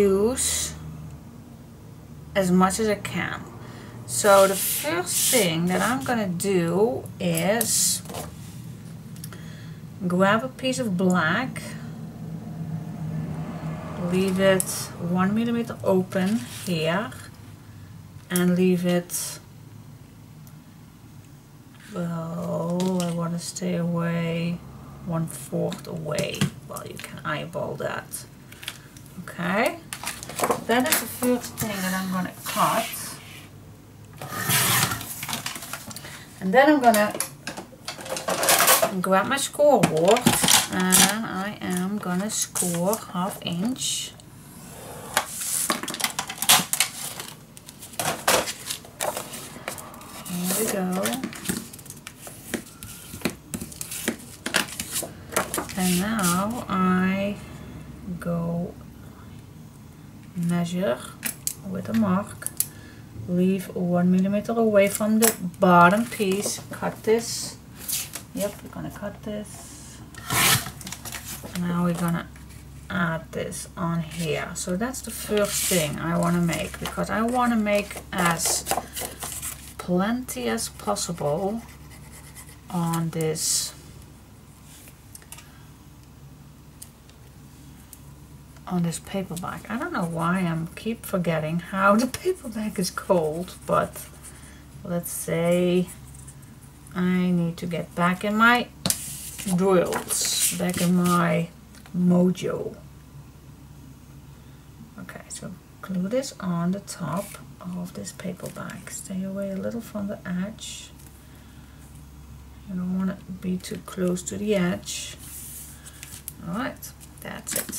use as much as I can. So the first thing that I'm gonna do is grab a piece of black, leave it 1 millimeter open here, and leave it, well, I want to stay away 1/4 away. Well, you can eyeball that. Okay, that is the first thing that I'm gonna cut, and then I'm gonna grab my scoreboard and I am gonna score 1/2 inch. Here we go. And now I go measure with a mark, leave 1 millimeter away from the bottom piece, cut this. Yep, we're gonna cut this. Now we're gonna add this on here. So that's the first thing I want to make, because I want to make as plenty as possible on this, on this paper bag. I don't know why I'm keep forgetting how the paper bag is called, but let's say I need to get back in my drills, back in my mojo. Okay, so glue this on the top of this paper bag. Stay away a little from the edge. You don't want to be too close to the edge. Alright, that's it.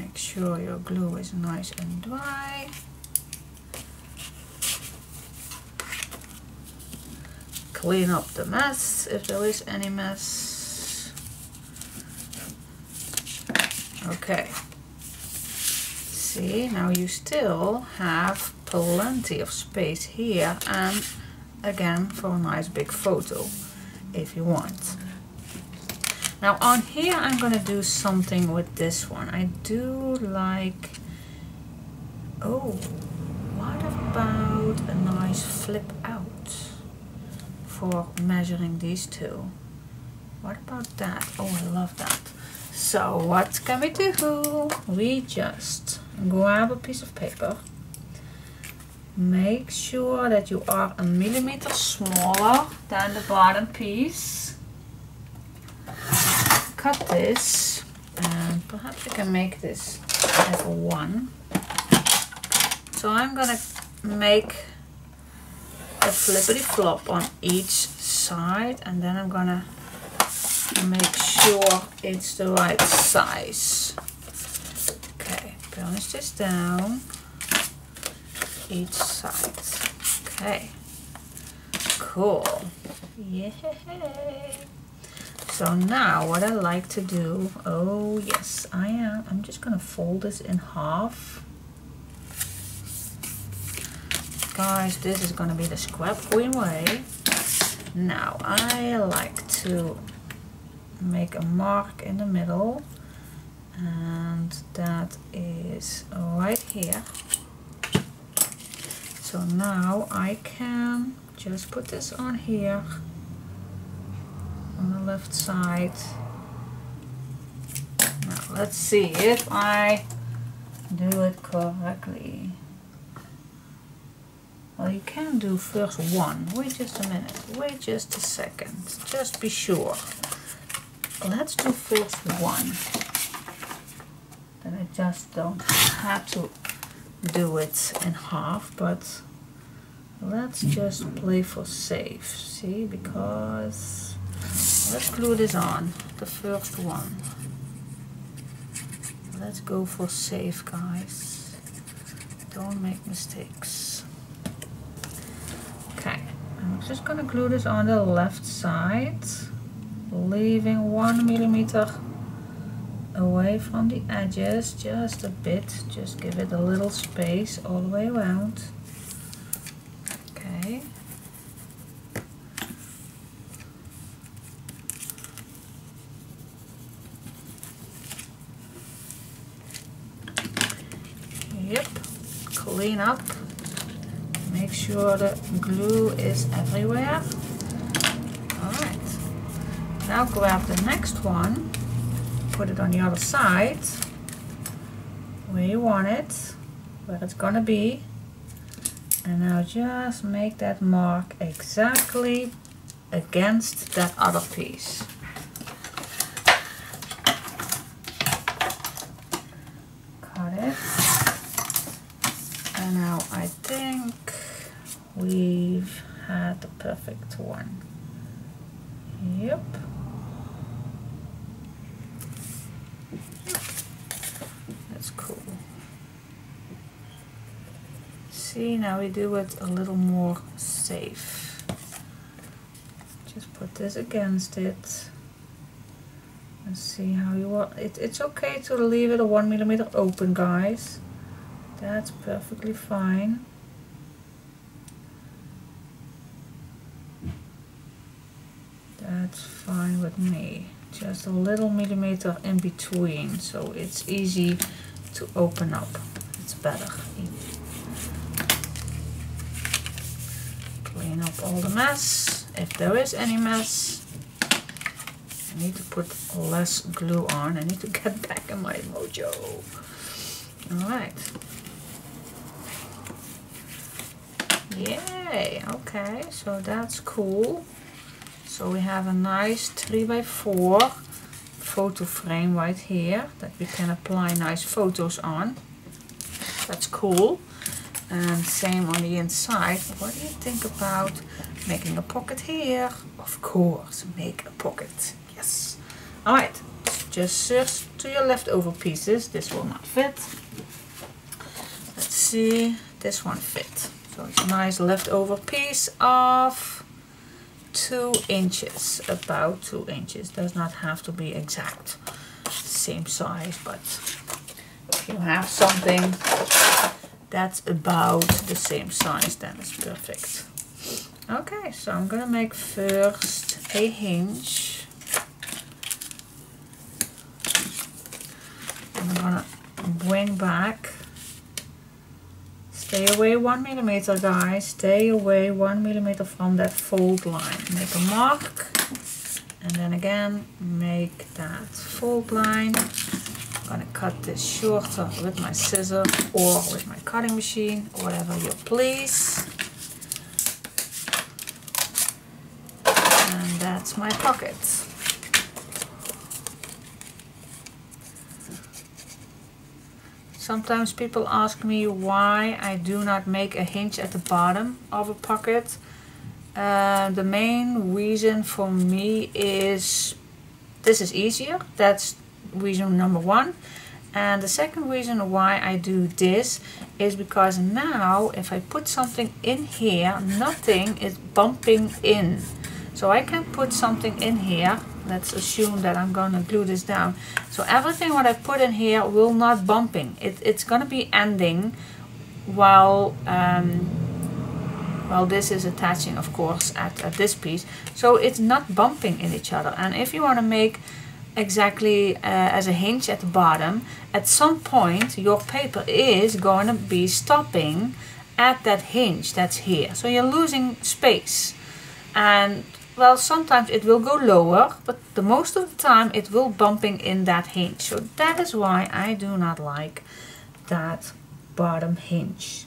Make sure your glue is nice and dry. Clean up the mess, if there is any mess. Okay. See, now you still have plenty of space here, and again for a nice big photo if you want. Now on here I'm gonna do something with this one. I do like, oh, what about a nice flip out? For measuring these two. What about that? Oh, I love that. So what can we do? We just grab a piece of paper. Make sure that you are 1 millimeter smaller than the bottom piece. Cut this, and perhaps I can make this as a 1. So I'm gonna make a flippity flop on each side, and then I'm gonna make sure it's the right size. Okay, burnish this down each side. Okay, cool. Yay! So now what I like to do, oh yes, I'm just gonna fold this in half. Guys, this is gonna be the scrapqueen way. Now I like to make a mark in the middle, and that is right here. So now I can just put this on here, on the left side. Now let's see if I do it correctly. Well, you can do first one. Wait just a minute, wait just a second, just be sure. Let's do first one, then I just don't have to do it in half, but let's just play for safe. See, because let's glue this on, the first one. Let's go for safe, guys. Don't make mistakes. Okay, I'm just gonna glue this on the left side, leaving 1 millimeter away from the edges, just a bit. Just give it a little space all the way around. Okay. clean up, make sure the glue is everywhere. Alright, now grab the next one, put it on the other side where you want it, where it's gonna be, and now just make that mark exactly against that other piece. Cut it. And now I think we've had the perfect one. Yep. That's cool. See, now we do it a little more safe. Just put this against it and see how you want it. It's okay to leave it a 1mm open, guys. That's perfectly fine. That's fine with me. Just a little millimeter in between, so it's easy to open up. It's better. Clean up all the mess. If there is any mess, I need to put less glue on. I need to get back in my mojo. Alright. Yay! Okay, so that's cool. So we have a nice 3x4 photo frame right here that we can apply nice photos on. That's cool. And same on the inside. What do you think about making a pocket here? Of course, make a pocket. Yes. Alright, just search to your leftover pieces. This will not fit. Let's see, this one fit. So it's a nice leftover piece of 2 inches, about 2 inches. Does not have to be exact same size, but if you have something that's about the same size, then it's perfect. Okay, so I'm gonna make first a hinge. I'm gonna bring back. Stay away 1mm, guys. Stay away 1mm from that fold line. Make a mark, and then again make that fold line. I'm gonna cut this shorter with my scissor or with my cutting machine, whatever you please. And that's my pocket. Sometimes people ask me why I do not make a hinge at the bottom of a pocket. The main reason for me is this is easier. That's reason number one. And the second reason why I do this is because now if I put something in here, nothing is bumping in. So I can put something in here. Let's assume that I'm gonna glue this down. So everything what I put in here will not bumping. It's gonna be ending while this is attaching, of course, at this piece. So it's not bumping in each other. And if you wanna make exactly as a hinge at the bottom, at some point your paper is going to be stopping at that hinge that's here, so you're losing space. And well, sometimes it will go lower, but the most of the time it will bumping in that hinge. So that is why I do not like that bottom hinge.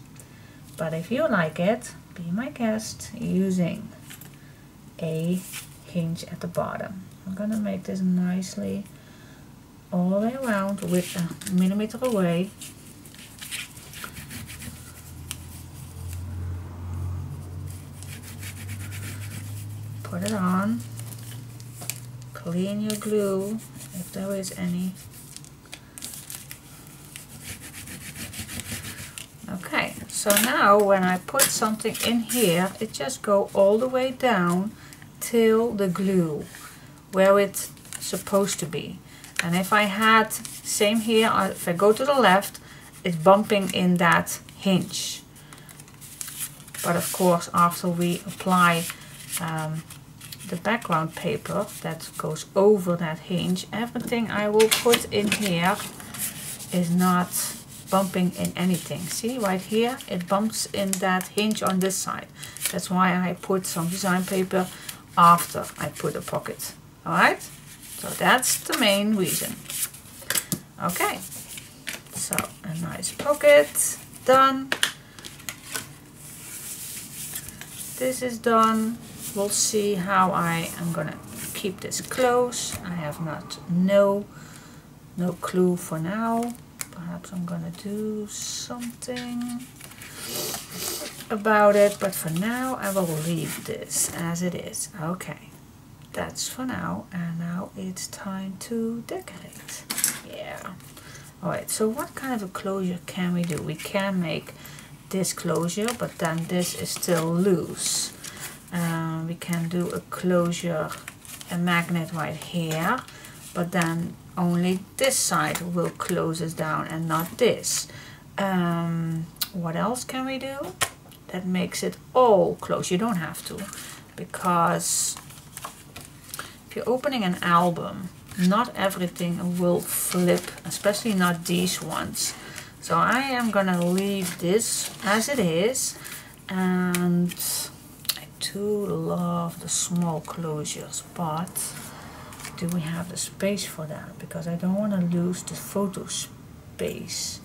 But if you like it, be my guest using a hinge at the bottom. I'm gonna make this nicely all the way around with 1mm away. Put it on. Clean your glue if there is any. Okay, so now when I put something in here, it just go all the way down till the glue where it's supposed to be. And if I had same here, if I go to the left, it's bumping in that hinge. But of course, after we apply the background paper that goes over that hinge, everything I will put in here is not bumping in anything. See, right here it bumps in that hinge on this side. That's why I put some design paper after I put a pocket. All right, so that's the main reason. Okay, so a nice pocket done. This is done. We'll see how I am gonna keep this close. I have no clue for now. Perhaps I'm gonna do something about it, but for now I will leave this as it is. Okay, that's for now, and now it's time to decorate. Yeah. All right, so what kind of a closure can we do? We can make this closure, but then this is still loose. We can do a closure, a magnet right here, but then only this side will close us down and not this. What else can we do that makes it all close? You don't have to, because if you're opening an album, not everything will flip, especially not these ones. So I am gonna leave this as it is, and I do love the small closures, but do we have the space for that? Because I don't want to lose the photo space,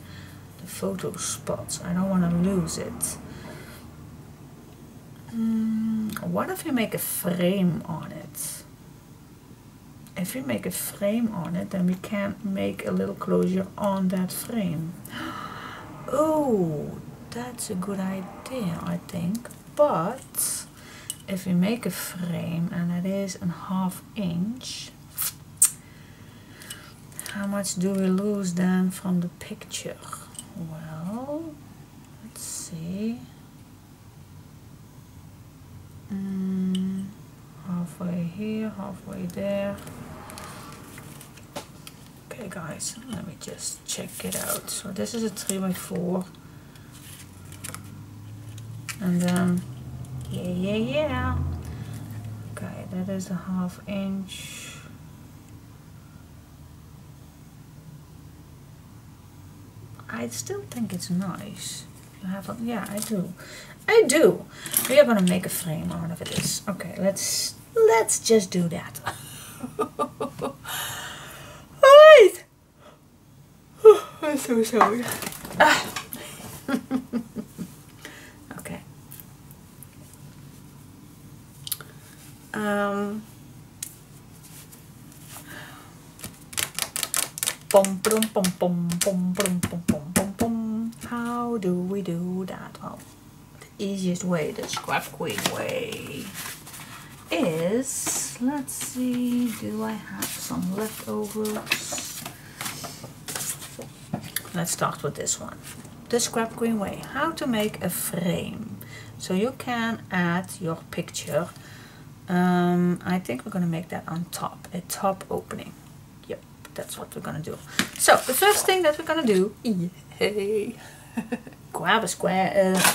the photo spots. I don't want to lose it. What if we make a frame on it? If we make a frame on it, then we can make a little closure on that frame. Oh, that's a good idea, I think. But if we make a frame and it is a 1/2 inch, how much do we lose then from the picture? Well, let's see. Halfway here, halfway there. Okay guys, let me just check it out. So this is a 3x4, and then yeah, okay, that is a 1/2 inch. I still think it's nice. You have a, yeah, I do. We are gonna make a frame out of this. Okay, let's just do that. All right. Oh, I'm so sorry. Okay. How do we do that? Well, the easiest way, the scrapqueen way, is, let's see, do I have some leftovers? Let's start with this one. The scrapqueen way, how to make a frame. So you can add your picture. I think we're gonna make that on top, a top opening. Yep, that's what we're gonna do. So the first thing that we're gonna do, yay, grab a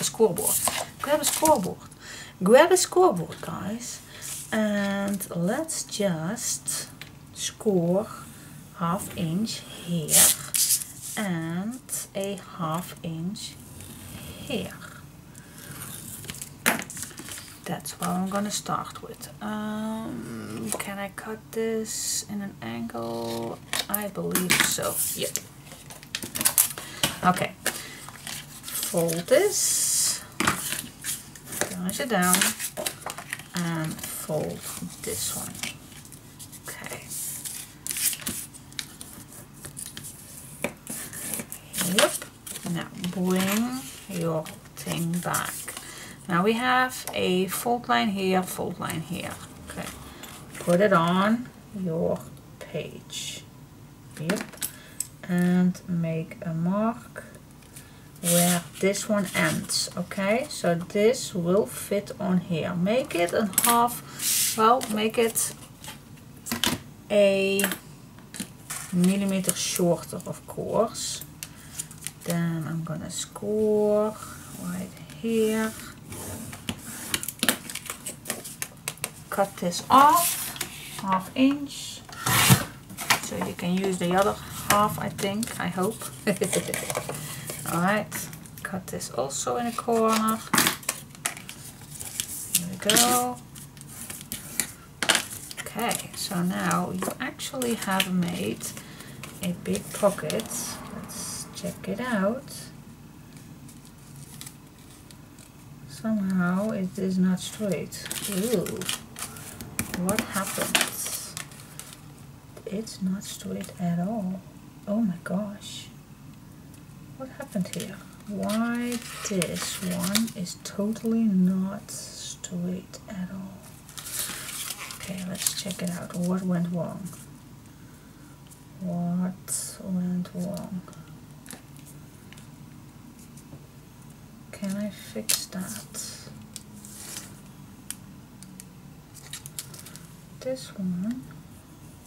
scoreboard. Grab a scoreboard. Grab a scoreboard, guys, and let's just score 1/2 inch here and a 1/2 inch here. That's what I'm gonna start with. Can I cut this in an angle? I believe so. Yep. Okay. Fold this. Push it down and fold this one. Okay. Yep. Now bring your thing back. Now we have a fold line here, fold line here. Okay. Put it on your page. Yep. And make a mark where this one ends. Okay, so this will fit on here. Make it a 1/2, well, make it a 1 millimeter shorter, of course. Then I'm gonna score right here, cut this off 1/2 inch so you can use the other half, I think, I hope. Alright, cut this also in a corner. There we go. Okay, so now you actually have made a big pocket. Let's check it out. Somehow it is not straight. Ooh, what happens? It's not straight at all. Oh my gosh. What happened here? Why this one is totally not straight at all. Okay, let's check it out. What went wrong? What went wrong? Can I fix that? This one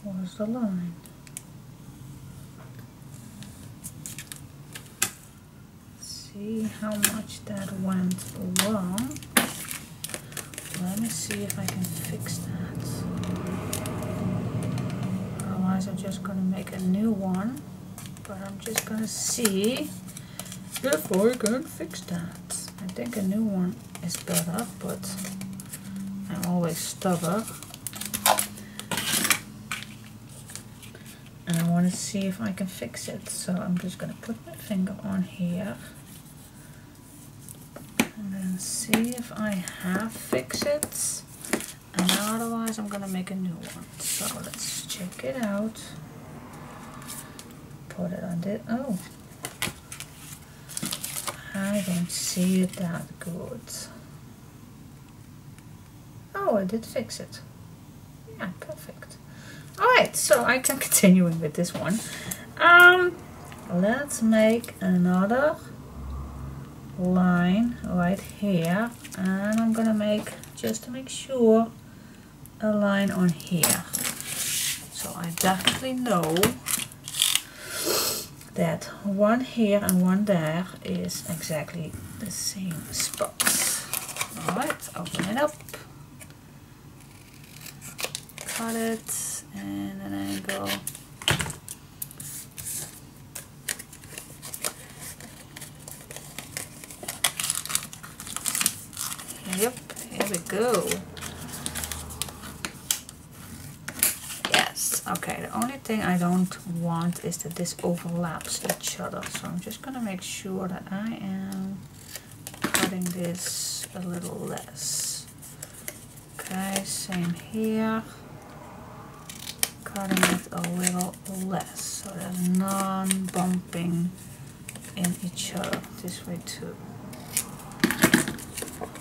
was the line. Let's see how much that went wrong. Let me see if I can fix that. Otherwise I'm just gonna make a new one, but I'm just gonna see if I can fix that. I think a new one is better, but I'm always stubborn. And I want to see if I can fix it. So I'm just going to put my finger on here. And then see if I have fixed it. And otherwise I'm going to make a new one. So let's check it out. Put it on this. Oh. I don't see it that good. Oh, I did fix it. Yeah, perfect. Alright, so I can continue with this one. Let's make another line right here. And I'm gonna make, just to make sure, a line on here. So I definitely know that one here and one there is exactly the same spot. Alright, open it up. Cut it and an angle. Yep, here we go. Okay, the only thing I don't want is that this overlaps each other. So I'm just going to make sure that I am cutting this a little less. Okay, same here. Cutting it a little less so they're non-bumping in each other. This way too.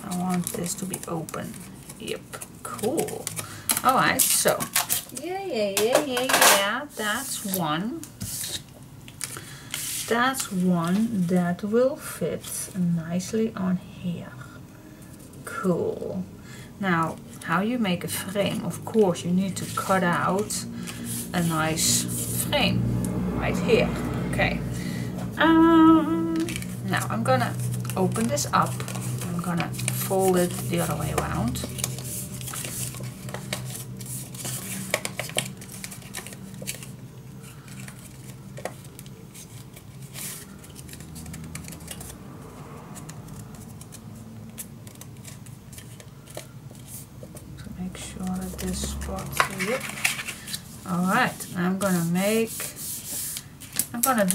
I want this to be open. Yep, cool. Alright, so... Yeah, that's one. That's one that will fit nicely on here. Cool. Now, how you make a frame? Of course, you need to cut out a nice frame right here. Okay. Now, I'm gonna open this up. I'm gonna fold it the other way around.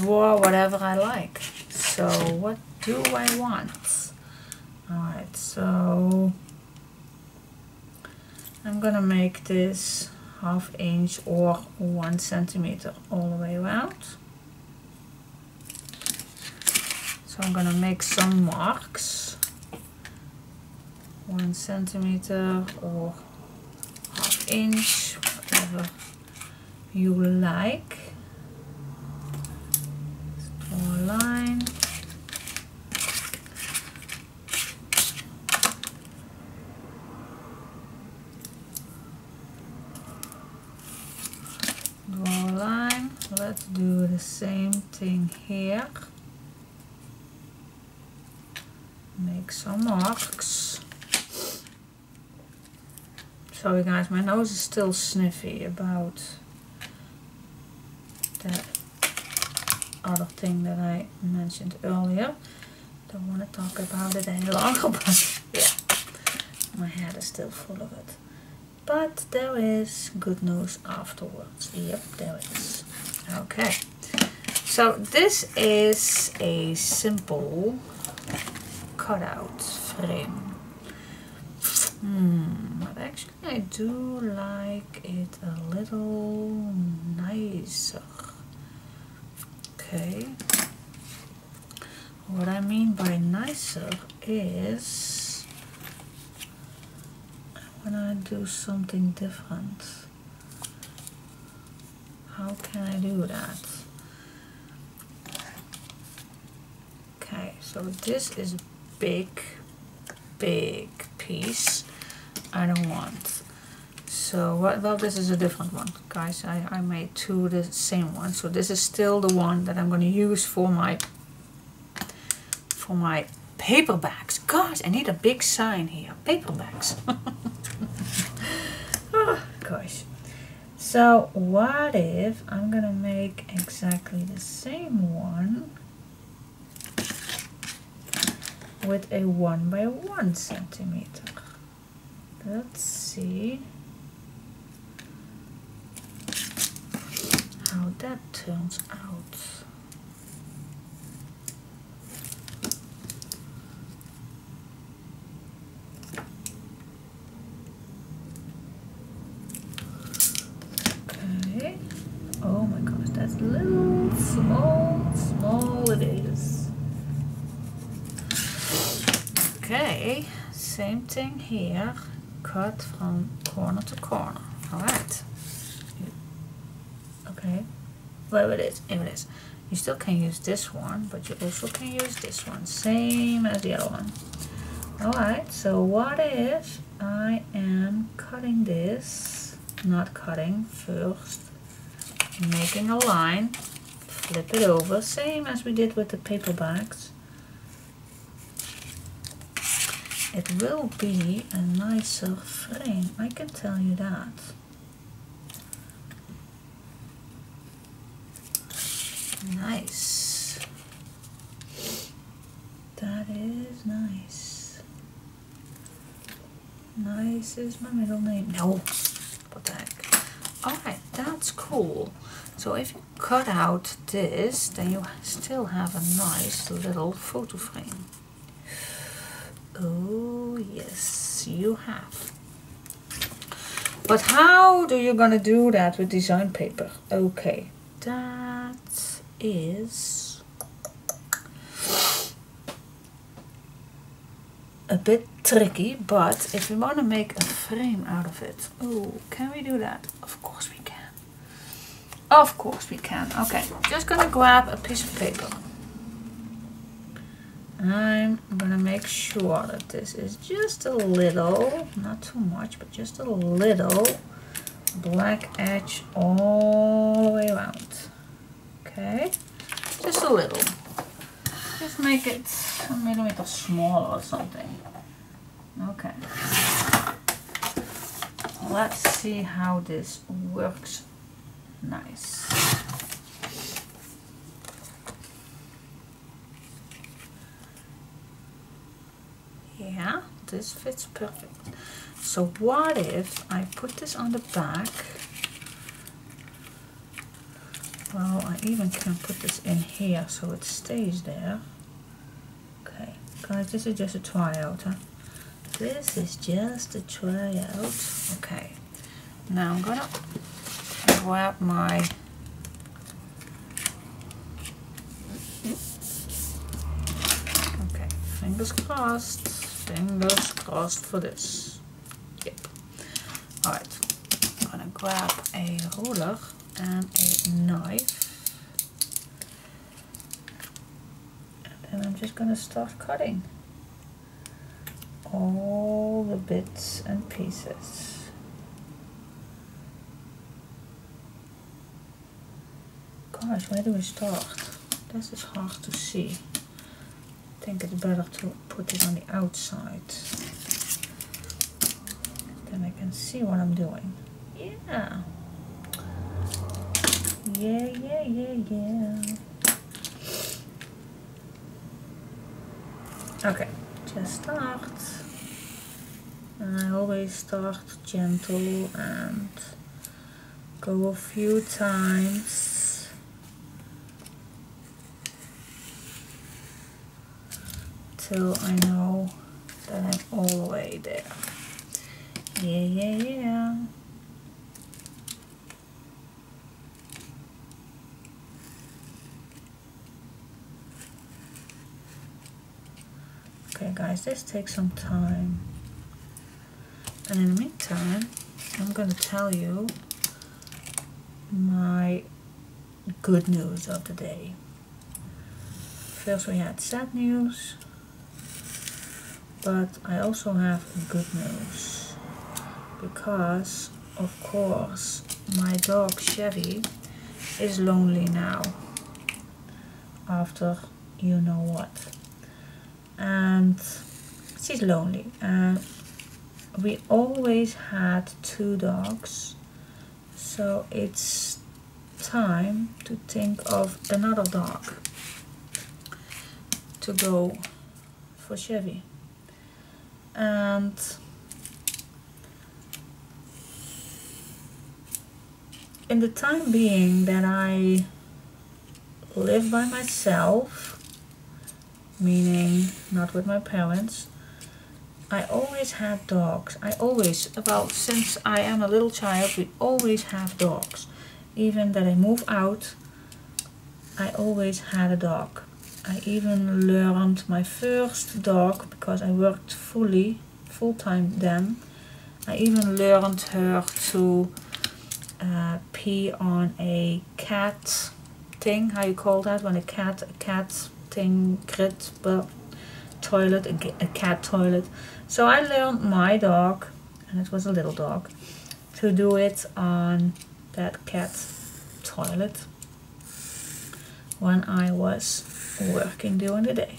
Draw whatever I like. So what do I want? Alright, so I'm gonna make this 1/2 inch or 1 centimeter all the way around. So I'm gonna make some marks. 1 centimeter or 1/2 inch, whatever you like. Line. Draw a line. Let's do the same thing here. Make some marks. Sorry guys, my nose is still sniffy about that other thing that I mentioned earlier. Don't want to talk about it any longer, but yeah, my head is still full of it. But there is good news afterwards. Yep, there is. Okay, so this is a simple cutout frame. But actually I do like it a little nicer. Okay, what I mean by nicer is when I do something different. How can I do that? Okay, so this is a big piece I don't want. So what, well, this is a different one, guys. I made two the same one, so this is still the one that I'm going to use for my paper bags. Gosh, I need a big sign here, paper bags. Oh, gosh. So what if I'm gonna make exactly the same one with a 1 by 1 centimeter? Let's see how that turns out. Okay. Oh my gosh, that's little small it is. Okay, same thing here. Cut from corner to corner. Alright. Okay. Well, it is. It is. You still can use this one, but you also can use this one. Same as the other one. Alright, so what if I am cutting this? Not cutting, first making a line, flip it over, same as we did with the paper bags. It will be a nicer frame, I can tell you that. Nice. That is nice. Nice is my middle name. No. What the heck? Alright, that's cool. So if you cut out this, then you still have a nice little photo frame. Oh yes, you have. But how do you gonna do that with design paper? Okay, that is a bit tricky, but if we want to make a frame out of it, oh, can we do that? Of course we can. Of course we can. Okay, just gonna grab a piece of paper. I'm gonna make sure that this is just a little, not too much, but just a little black edge all the way around. Okay, just a little. Just make it a millimeter smaller or something. Okay, let's see how this works. Nice. Yeah, this fits perfect. So what if I put this on the back? Well, I even can put this in here so it stays there. Okay, guys, this is just a tryout, huh? This is just a tryout. Okay, now I'm gonna grab my okay, fingers crossed. Fingers crossed for this. Yep. Alright. I'm gonna grab a ruler and a knife. And then I'm just gonna start cutting all the bits and pieces. Gosh, where do we start? This is hard to see. I think it's better to put it on the outside. Then I can see what I'm doing. Yeah. Yeah. Okay, just start. And I always start gentle and go a few times. Till I know that I'm all the way there. Yeah. Okay guys, this takes some time. And in the meantime, I'm going to tell you my good news of the day. First we had sad news, but I also have good news. Because, of course, my dog Chevy is lonely now. After you know what. And she's lonely. And we always had 2 dogs, so it's time to think of another dog to go for Chevy. And in the time being that I live by myself, meaning not with my parents, I always had dogs. Since I am a little child, we always have dogs. Even that I move out, I always had a dog. I even learned my first dog, because I worked full-time then. I even learned her to pee on a cat thing, how you call that, when a cat thing, grit, but toilet, a cat toilet. So I learned my dog, and it was a little dog, to do it on that cat toilet when I was working during the day.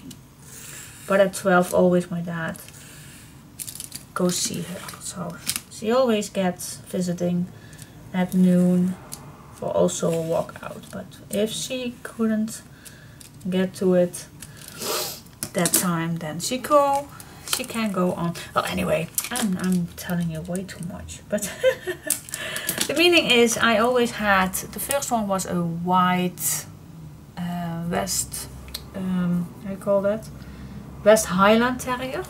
But at 12 always my dad goes see her, so she always gets visiting at noon for also a walk out. But if she couldn't get to it that time, then she can go on. Well, anyway, I'm telling you way too much, but the meaning is I always had, the first one was a white West, how you call that, West Highland Terrier,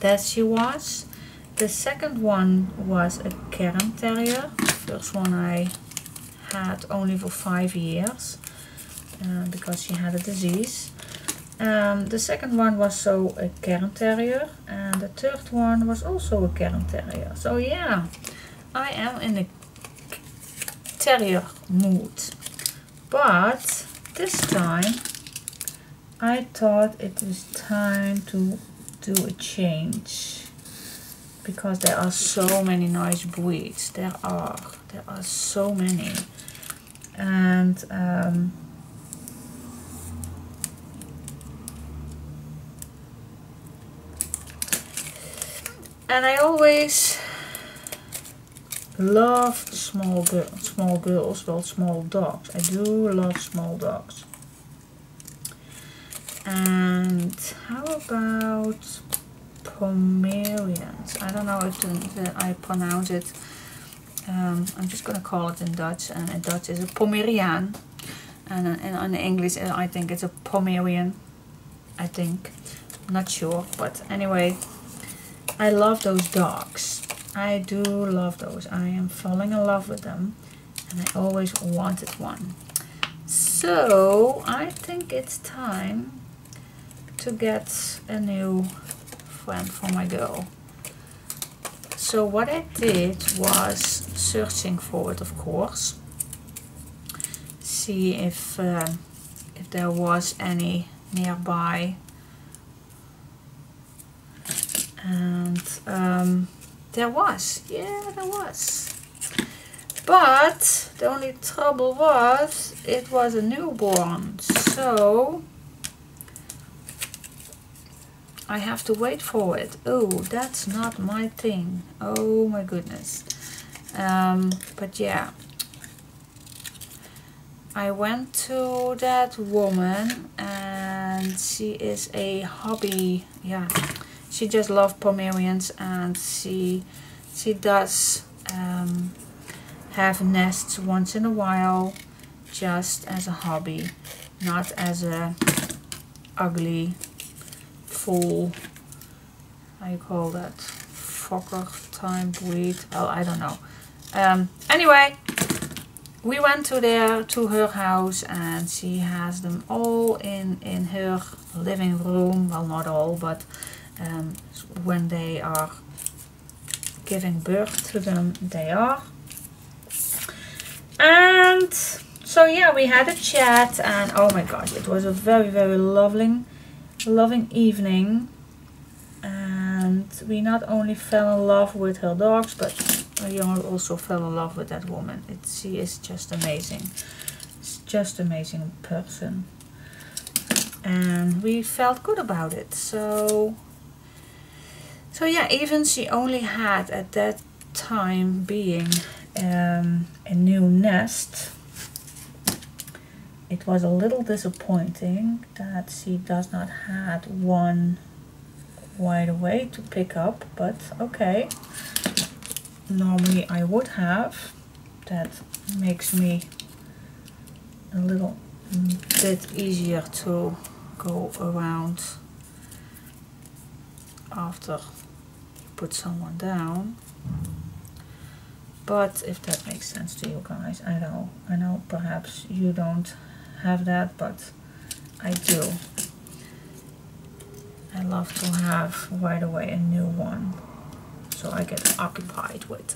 that she was. The second one was a Cairn Terrier, first one I had only for 5 years, because she had a disease. The second one was a Cairn Terrier, and the third one was also a Cairn Terrier. So yeah, I am in a terrier mood. But this time I thought it was time to do a change, because there are so many nice breeds. There are so many, and and I always loved small dogs. I do love small dogs. And how about Pomeranians? I don't know if I pronounce it. I'm just gonna call it in Dutch, and in Dutch is a Pomerian, and in English I think it's a Pomerian. I think, I'm not sure, but anyway. I love those dogs. I do love those. I am falling in love with them, and I always wanted one. So I think it's time to get a new friend for my girl. So what I did was searching for it, of course, see if there was any nearby. And there was, but the only trouble was it was a newborn, so I have to wait for it. Oh, that's not my thing. Oh my goodness. But yeah, I went to that woman, and and she is a hobby. Yeah, she just loves Pomeranians, and she does have nests once in a while, just as a hobby, not as a ugly full, how you call that, Fokker type breed. Oh, I don't know. Anyway, we went to her house, and she has them all in her living room. Well, not all, but when they are giving birth to them, they are. And so yeah, we had a chat, and oh my gosh, it was a very, very loving evening. And we not only fell in love with her dogs, but we also fell in love with that woman. She is just amazing. It's just amazing person, and we felt good about it. So yeah, even she only had at that time being a new nest. It was a little disappointing that she does not had one wide awake to pick up, but okay. Normally I would have. That makes me a little bit easier to go around after you put someone down. But if that makes sense to you guys, I know perhaps you don't have that, but I do. I love to have right away a new one, so I get occupied with.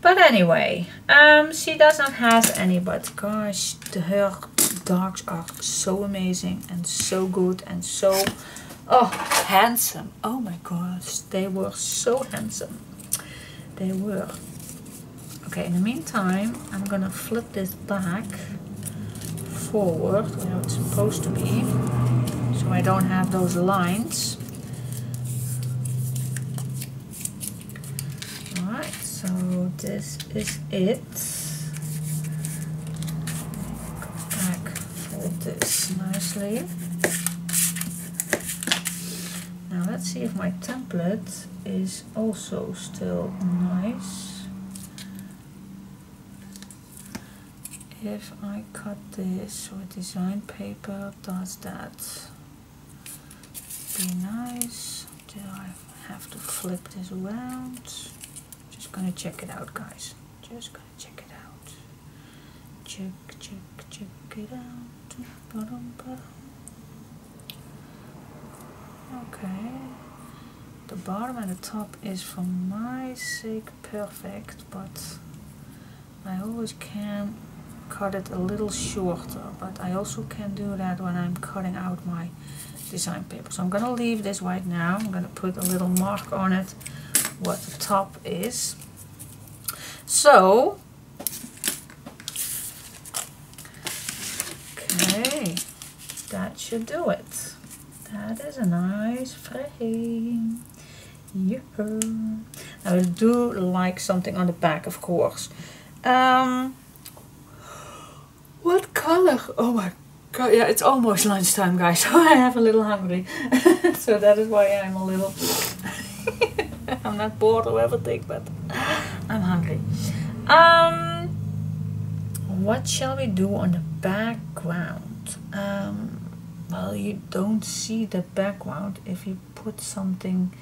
But anyway, she does not have any, but gosh, her dogs are so amazing and so good and so, oh, handsome. Oh my gosh, they were so handsome. They were. Okay, in the meantime, I'm gonna flip this back forward where it's supposed to be, so I don't have those lines. So this is it. Go back, fold this nicely. Now let's see if my template is also still nice. If I cut this with design paper, does that be nice? Do I have to flip this around? Just gonna check it out, guys. Just gonna check it out. Check it out. Okay. The bottom and the top is, for my sake, perfect, but I always can cut it a little shorter. But I also can do that when I'm cutting out my design paper. So I'm gonna leave this right now. I'm gonna put a little mark on it what the top is. So okay, that should do it. That is a nice frame. Yeah. I do like something on the back, of course. What color? Oh my god, yeah, it's almost lunchtime, guys, so I have a little hungry. So that is why I'm a little I'm not bored or everything, but I'm hungry. What shall we do on the background? Well, you don't see the background if you put something,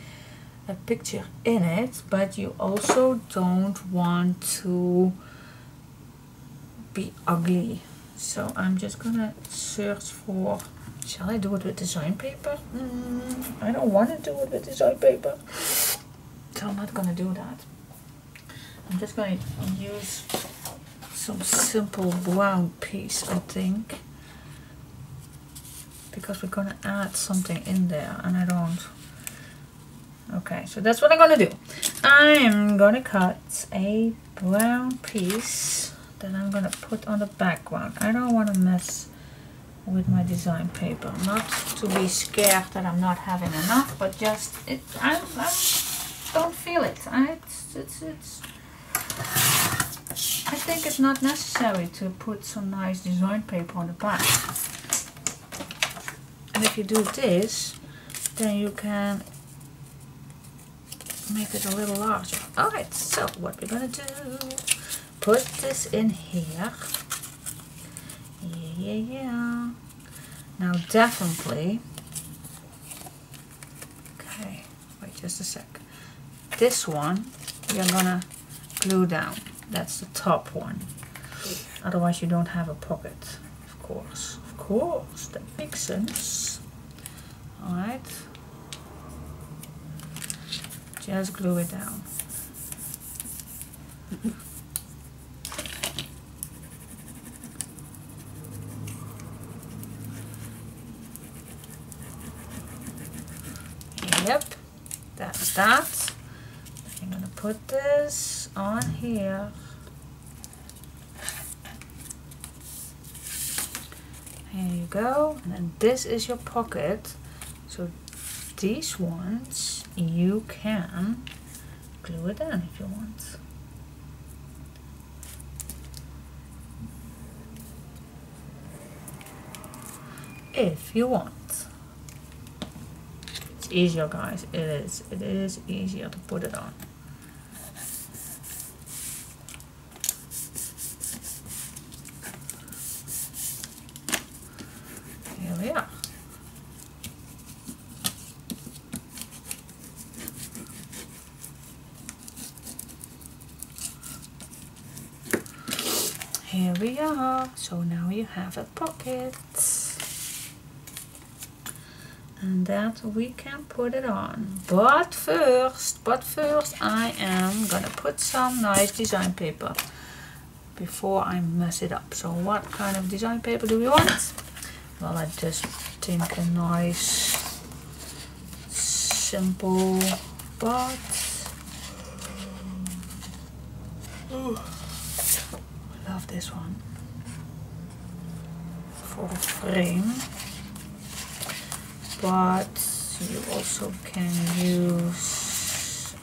a picture in it, but you also don't want to be ugly. So I'm just gonna search for, shall I do it with design paper? I don't want to do it with design paper. So I'm not gonna do that. I'm just gonna use some simple brown piece, I think, because we're gonna add something in there, and I don't. Okay, so that's what I'm gonna do. I'm gonna cut a brown piece that I'm gonna put on the background. I don't want to mess with my design paper, not to be scared that I'm not having enough, but just it. I'm don't feel it. I think it's not necessary to put some nice design paper on the back. And if you do this, then you can make it a little larger. Alright, so what we're gonna do, put this in here. Yeah. Now definitely, okay, wait just a sec. This one you're gonna glue down. That's the top one. Otherwise you don't have a pocket, of course. Of course, that makes sense. Alright. Just glue it down. Yep, that's that. I'm gonna put this on here. Here you go. And then this is your pocket. So these ones you can glue it in if you want. If you want. It's easier, guys. It is easier to put it on. Here we are. Here we are. So now you have a pocket, and that we can put it on. But first I am gonna put some nice design paper before I mess it up. So what kind of design paper do we want? Well, I just think a nice, simple, but this one for a frame, but you also can use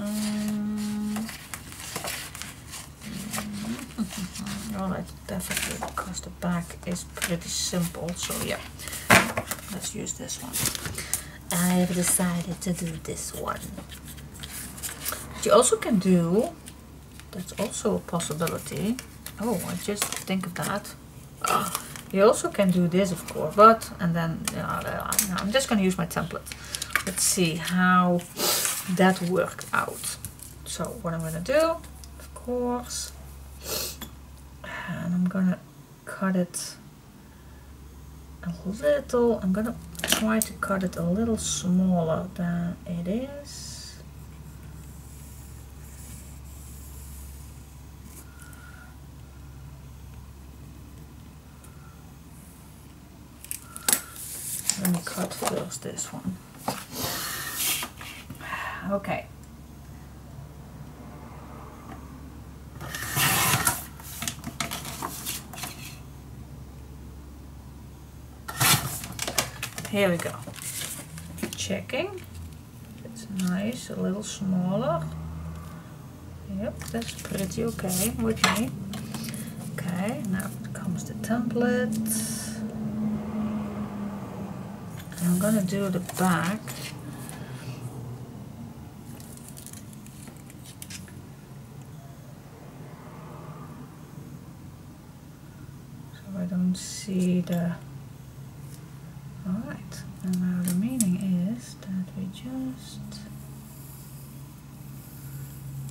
well, that's definitely because the back is pretty simple, so yeah, let's use this one. I have decided to do this one. What you also can do, that's also a possibility. Oh, I just think of that. You also can do this, of course, but and then I'm just going to use my template. Let's see how that worked out. So what I'm going to do, of course, and I'm going to cut it a little. I'm going to try to cut it a little smaller than it is. Let me cut first this one. Okay. Here we go. Checking. It's nice, a little smaller. Yep, that's pretty okay with me. Okay, now comes the template. I'm gonna do the back. So I don't see the... Alright, and now the meaning is that we just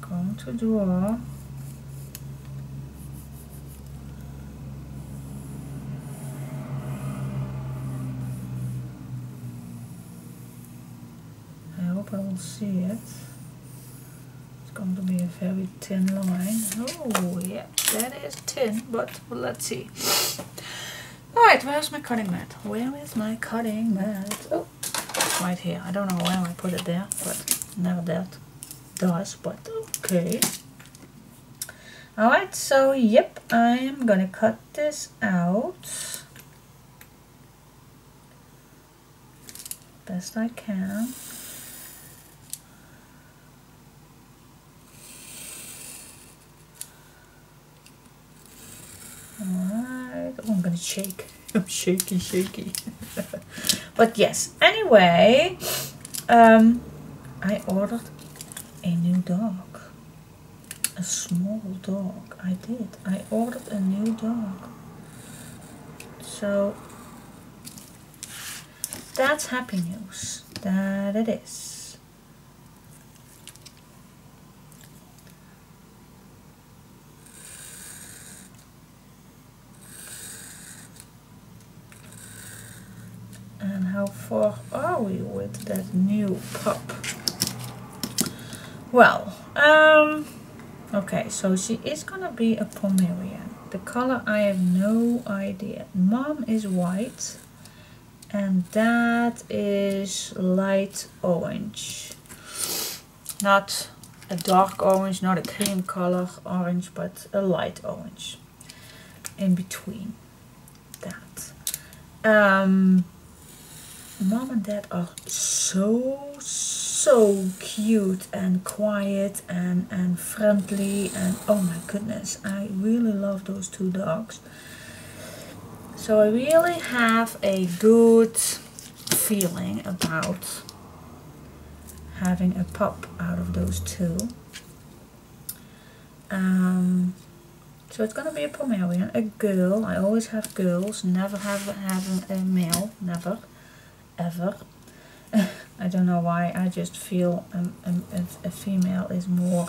going to draw see it. It's going to be a very thin line. Oh yeah, that is thin, but let's see. Alright, where's my cutting mat? Where is my cutting mat? Oh, it's right here. I don't know where I put it there, but never that does, but okay. Alright, so yep, I'm gonna cut this out best I can. Alright, oh, I'm gonna shake. I'm shaky. But yes, anyway, I ordered a new dog, a small dog. I ordered a new dog, so that's happy news. That it is. And how far are we with that new pup? Well, okay, so she is gonna be a Pomeranian. The color I have no idea. Mom is white and that is light orange. Not a dark orange, not a cream color orange, but a light orange in between that. Mom and Dad are so cute and quiet and friendly, and oh my goodness, I really love those two dogs. So I really have a good feeling about having a pup out of those two. So it's gonna be a Pomeranian, a girl. I always have girls, never have a male, never ever. I don't know why, I just feel a female is more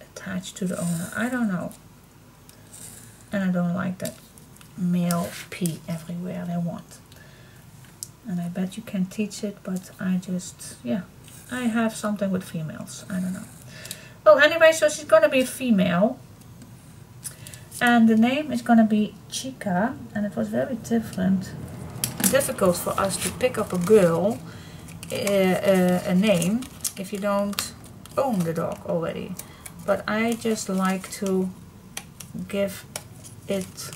attached to the owner. I don't know. And I don't like that male pee everywhere they want. And I bet you can teach it, but I just, yeah, I have something with females. I don't know. Well, anyway, so she's gonna be a female. And the name is gonna be Chica, and it was very difficult for us to pick up a girl a name if you don't own the dog already, but I just like to give give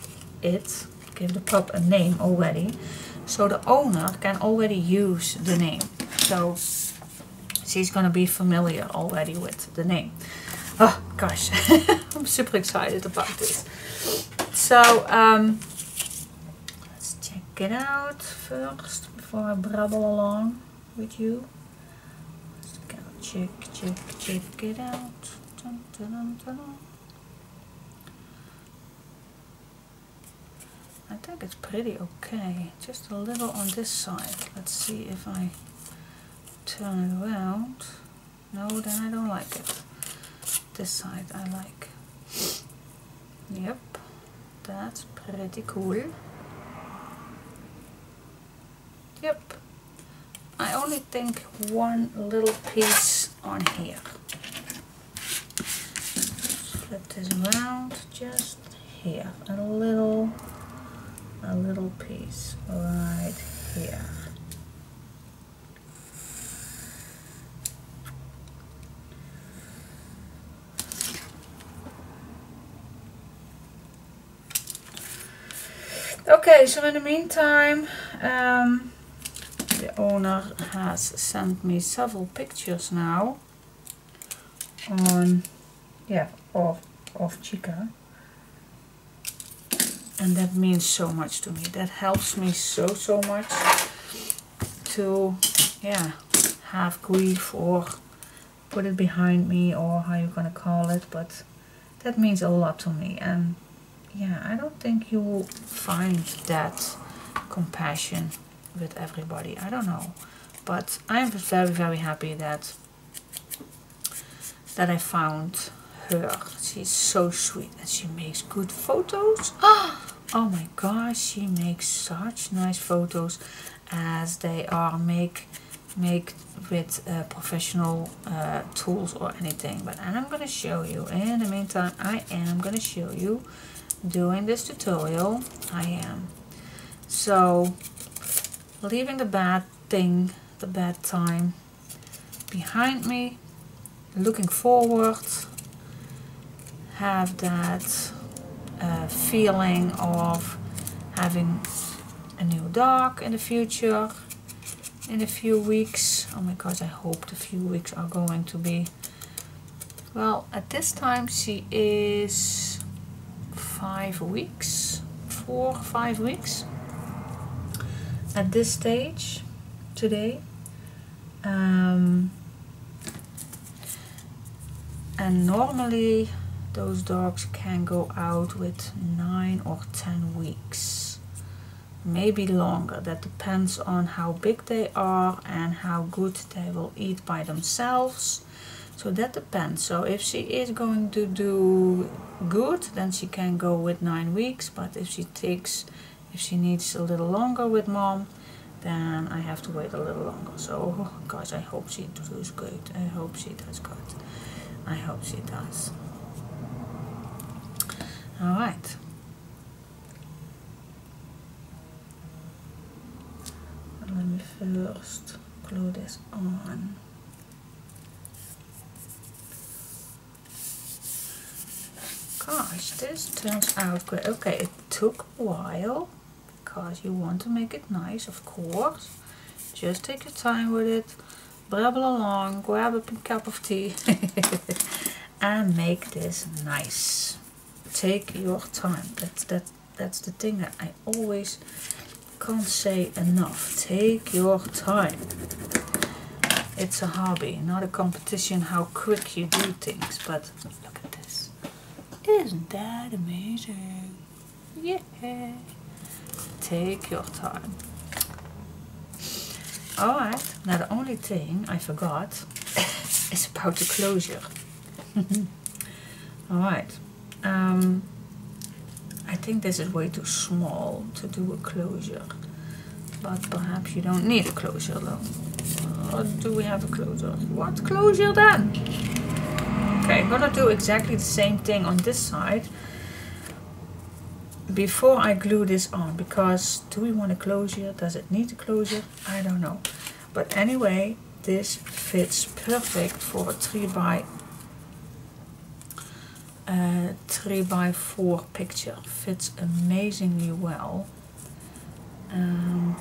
the pup a name already, so the owner can already use the name, so she's gonna be familiar already with the name. Oh gosh, I'm super excited about this. So get out first before I brabble along with you. Check it out. Dun, dun, dun, dun. I think it's pretty okay. Just a little on this side. Let's see if I turn it around. No, then I don't like it. This side I like. Yep, that's pretty cool. Yep, I only think one little piece on here. Flip this around just here. A little piece right here. Okay, so in the meantime, the owner has sent me several pictures now on, yeah, of Chica, and that means so much to me. That helps me so much to, yeah, have grief or put it behind me, or how you're gonna call it, but that means a lot to me. And yeah, I don't think you will find that compassion with everybody. I don't know, but I'm very happy that I found her. She's so sweet and she makes good photos. Oh my gosh, she makes such nice photos as they are make with professional tools or anything. But I'm gonna show you in the meantime. I am gonna show you doing this tutorial. I am so leaving the bad time behind me, looking forward, have that feeling of having a new dog in the future, in a few weeks. Oh my gosh, I hope the few weeks are going to be, well, at this time she is 5 weeks, 4 or 5 weeks. At this stage today, and normally those dogs can go out with 9 or 10 weeks, maybe longer. That depends on how big they are and how good they will eat by themselves. So that depends. So if she is going to do good, then she can go with 9 weeks. But if she needs a little longer with mom, then I have to wait a little longer. So guys, I hope she does good. I hope she does good. I hope she does. All right. Let me first glue this on. Gosh, this turns out great. Okay, it took a while because you want to make it nice, of course. Just take your time with it, blabble along, grab a cup of tea, and make this nice. Take your time. That's the thing that I always can't say enough. Take your time. It's a hobby, not a competition. How quick you do things, but. Isn't that amazing? Yeah. Take your time. Alright, now the only thing I forgot is about the closure. Alright. I think this is way too small to do a closure. But perhaps you don't need a closure though. Or do we have a closure? What closure then? Okay, I'm gonna do exactly the same thing on this side before I glue this on, because do we want a closure? Does it need a closure? I don't know. But anyway, this fits perfect for a 3 by 4 picture. Fits amazingly well, and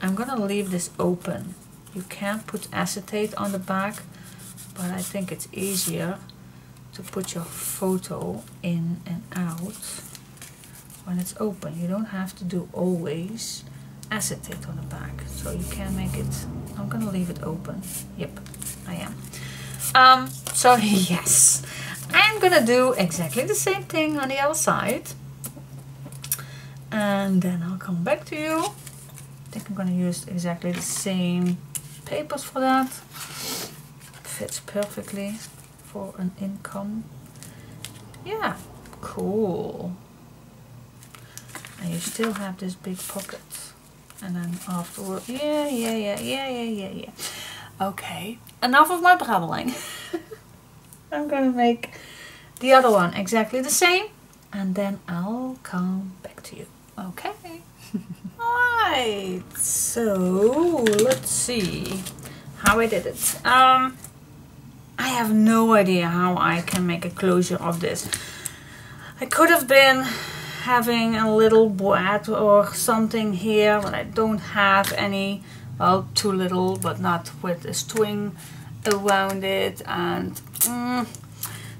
I'm gonna leave this open. You can put acetate on the back, but I think it's easier to put your photo in and out when it's open. You don't have to do always acetate on the back. So you can make it, I'm gonna leave it open. Yep, I am. So yes, I'm gonna do exactly the same thing on the other side. And then I'll come back to you. I think I'm gonna use exactly the same papers for that. Fits perfectly for an income. Yeah, cool. And you still have this big pocket. And then afterward, yeah. Okay, enough of my brabbling. I'm gonna make the other one exactly the same, and then I'll come back to you. Okay. Alright, so let's see how I did it. I have no idea how I can make a closure of this. I could have been having a little boîte or something here, but I don't have any. Well, too little, but not with a string around it. And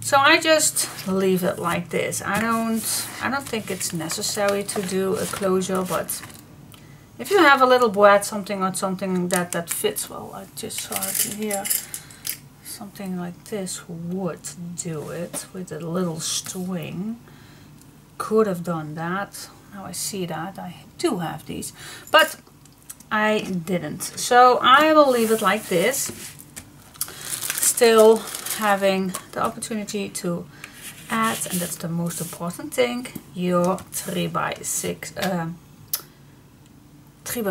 so I just leave it like this. I don't think it's necessary to do a closure, but if you have a little boîte, something or something that fits well, I just saw it here. Something like this would do it with a little string. Could have done that. Now I see that. I do have these, but I didn't. So I will leave it like this. Still having the opportunity to add, and that's the most important thing, your 3 by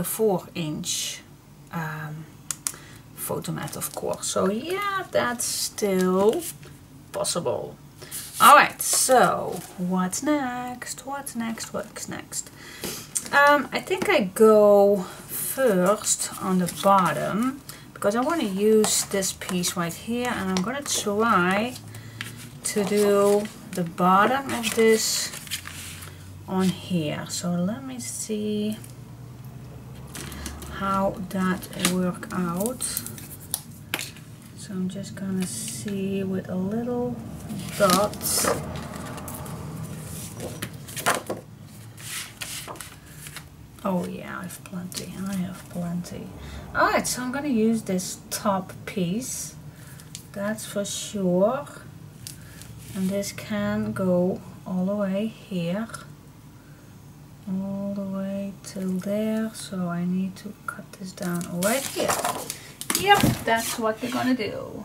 4 inch photo mat, of course. So yeah, that's still possible. All right, so what's next? What's next? What's next? I think I go first on the bottom, because I want to use this piece right here, and I'm gonna try to do the bottom of this on here. So let me see how that work out. So I'm just gonna see with a little dot. Oh yeah, I have plenty, I have plenty. Alright, so I'm gonna use this top piece, that's for sure. And this can go all the way here, all the way till there, so I need to cut this down right here. Yep, that's what we're gonna do.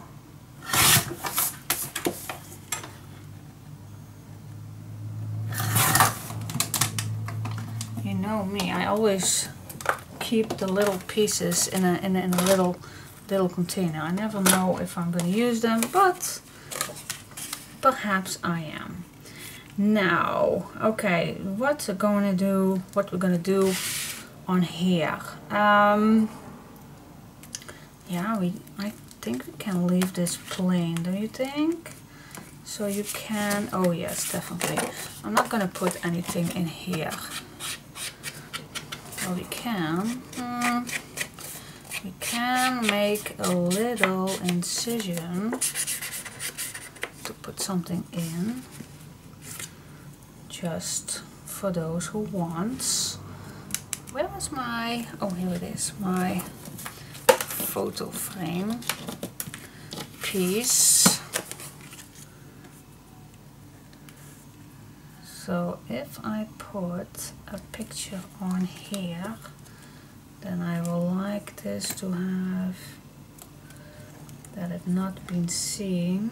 You know me, I always keep the little pieces in a little container. I never know if I'm gonna use them, but perhaps I am. Now, okay, what we're gonna do on here. Yeah, I think we can leave this plain, don't you think? So you can, oh yes, definitely. I'm not gonna put anything in here. Well, we can. We can make a little incision to put something in, just for those who want. Where was my, oh here it is, my photo frame piece. So if I put a picture on here, then I will like this to have that it not been seen.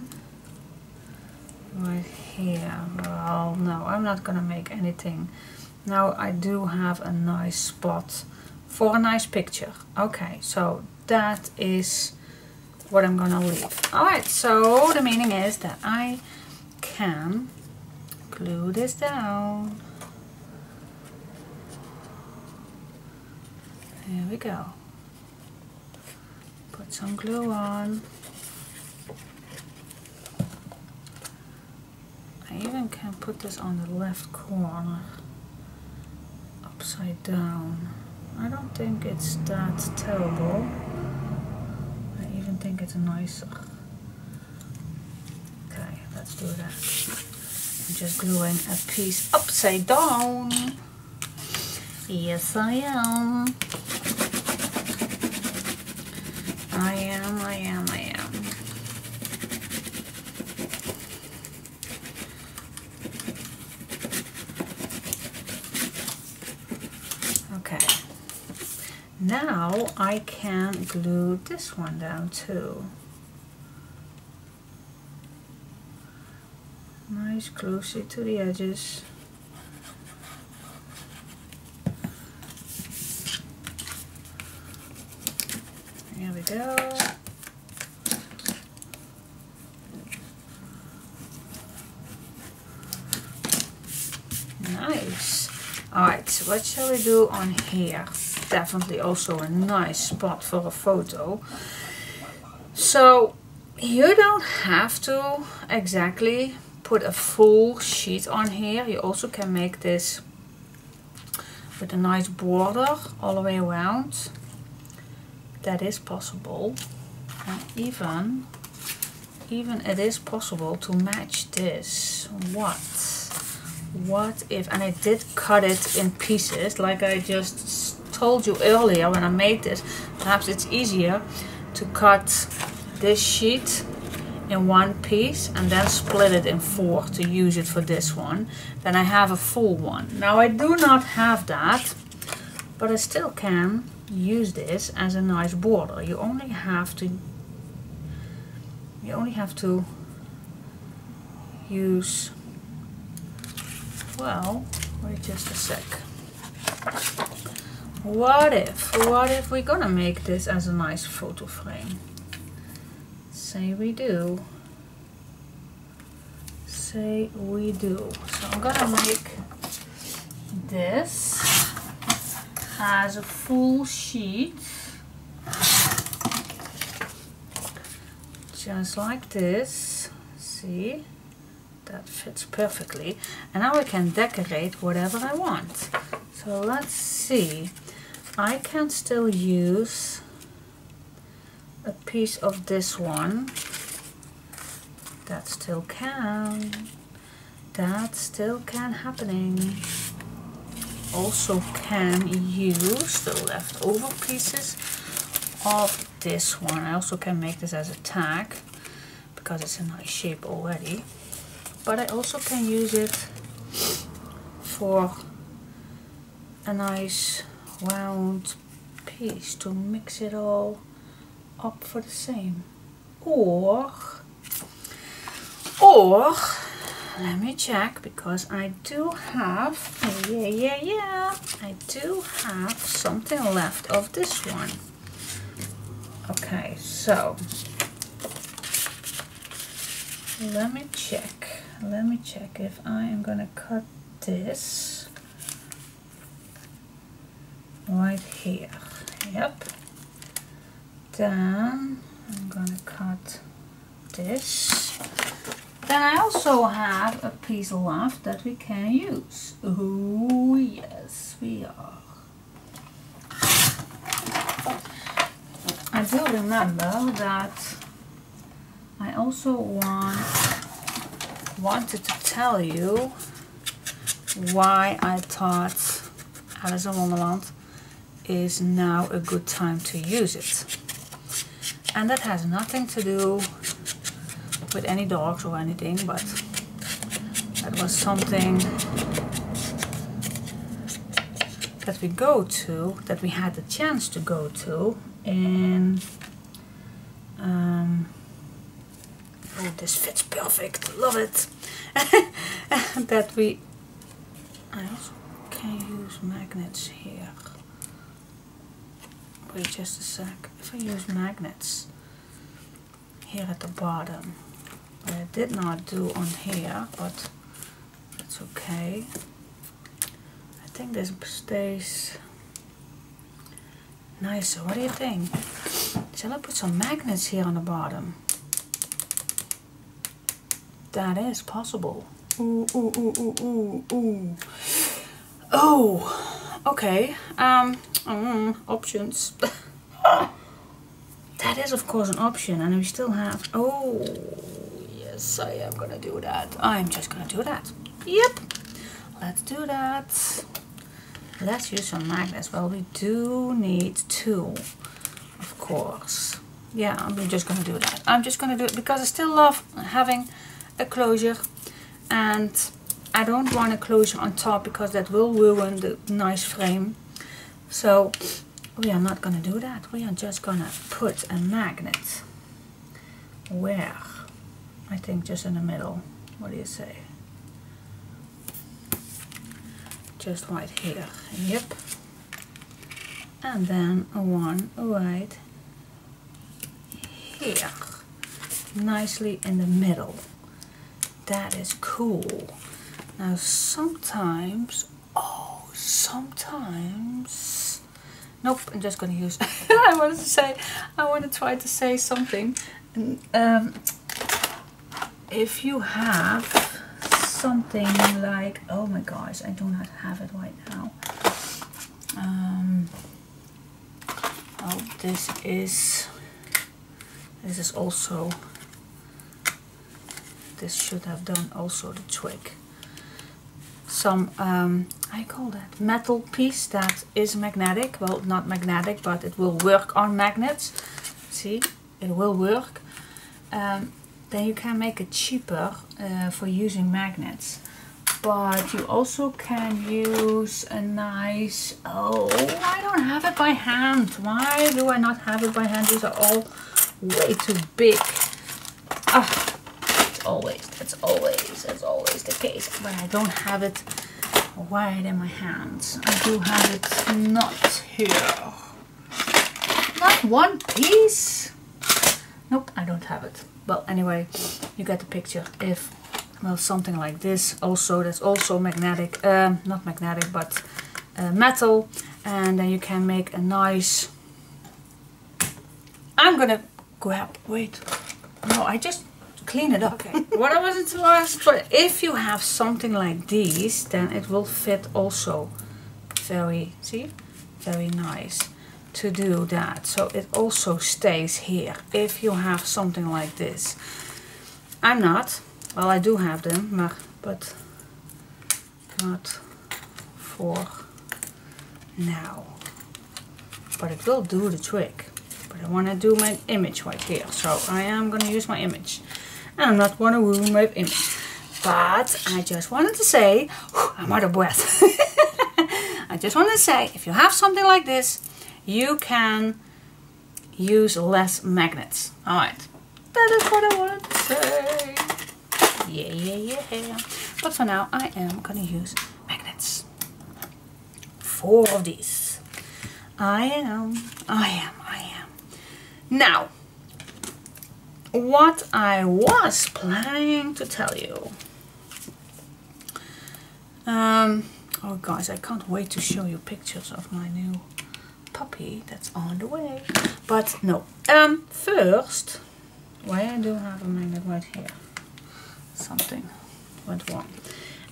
Right here. Well, no, I'm not gonna make anything. Now I do have a nice spot for a nice picture. Okay, so that is what I'm gonna leave. Alright, so the meaning is that I can glue this down. There we go. Put some glue on. I even can put this on the left corner, upside down. I don't think it's that terrible. I even think it's nicer. Okay, let's do that. I'm just gluing a piece upside down. Yes, I am. I am. Now I can glue this one down too. Nice, closely to the edges. There we go. Nice. Alright, so what shall we do on here? Definitely also a nice spot for a photo. So you don't have to exactly put a full sheet on here. You also can make this with a nice border all the way around. That is possible. And even it is possible to match this. What if, and I did cut it in pieces like I just told you earlier when I made this. Perhaps it's easier to cut this sheet in one piece and then split it in four to use it for this one. Then I have a full one. Now I do not have that, but I still can use this as a nice border. You only have to use, well, wait just a sec. What if we're gonna make this as a nice photo frame? Say we do. So I'm gonna make this as a full sheet. Just like this, see? That fits perfectly. And now I can decorate whatever I want. So let's see. I can still use a piece of this one. That still can happening. also can use the leftover pieces of this one. I also can make this as a tag because it's a nice shape already, but I also can use it for a nice round piece to mix it all up for the same. Or let me check, because I do have, I do have something left of this one. Okay, so let me check if I am gonna cut this right here. Yep, then I'm gonna cut this. Then I also have a piece left that we can use. Oh yes, we are. I do remember that I also wanted to tell you why I thought Alice in Wonderland is now a good time to use it. And that has nothing to do with any dogs or anything, but that was something that we go to, that we had the chance to go to in, oh, this fits perfect, love it. That we, I also can use magnets here. Wait just a sec, if I use magnets here at the bottom, what I did not do on here, but it's okay. I think this stays nicer. What do you think? Shall I put some magnets here on the bottom? That is possible. Ooh, ooh, ooh, ooh, ooh, ooh. Oh, okay. Options. That is of course an option, and we still have, oh yes, I am gonna do that. I'm just gonna do that. Yep, let's do that. Let's use some magnets. Well, we do need two, of course. Yeah, I'm just gonna do that. I'm just gonna do it because I still love having a closure, and I don't want a closure on top because that will ruin the nice frame. So we are not gonna do that. We are just gonna put a magnet where? I think just in the middle. What do you say? Just right here. Yep. And then one right here. Nicely in the middle. That is cool. Now sometimes, oh, sometimes, nope, I'm just going to use I want to try to say something. If you have something like, oh my gosh, I do not have it right now. Oh, this is also, this should have done also the trick. Some, I call that metal piece that is magnetic. Well, not magnetic, but it will work on magnets. See, it will work. Then you can make it cheaper for using magnets. But you also can use a nice, oh, I don't have it by hand. Why do I not have it by hand? These are all way too big. Ah. That's always the case. But I don't have it right in my hands. I do have it not here. Not one piece. Nope, I don't have it. Well, anyway, you get the picture. If, well, something like this also, that's also magnetic, not magnetic, but metal. And then you can make a nice, I'm gonna grab, wait, no, I just clean it up. Okay. What I wasn't to ask, but if you have something like these, then it will fit also very, see, very nice to do that. So it also stays here. If you have something like this, I'm not. Well, I do have them, but not for now, but it will do the trick. But I want to do my image right here, so I am going to use my image, and I'm not going to ruin my image. But I just wanted to say, whew, I'm out of breath. I just want to say, if you have something like this, you can use less magnets. All right, that is what I wanted to say. Yeah. But for now, I am gonna use magnets. 4 of these. I am. Now, what I was planning to tell you. Oh guys, I can't wait to show you pictures of my new puppy that's on the way. But no. First, why I do have a magnet right here. Something went wrong.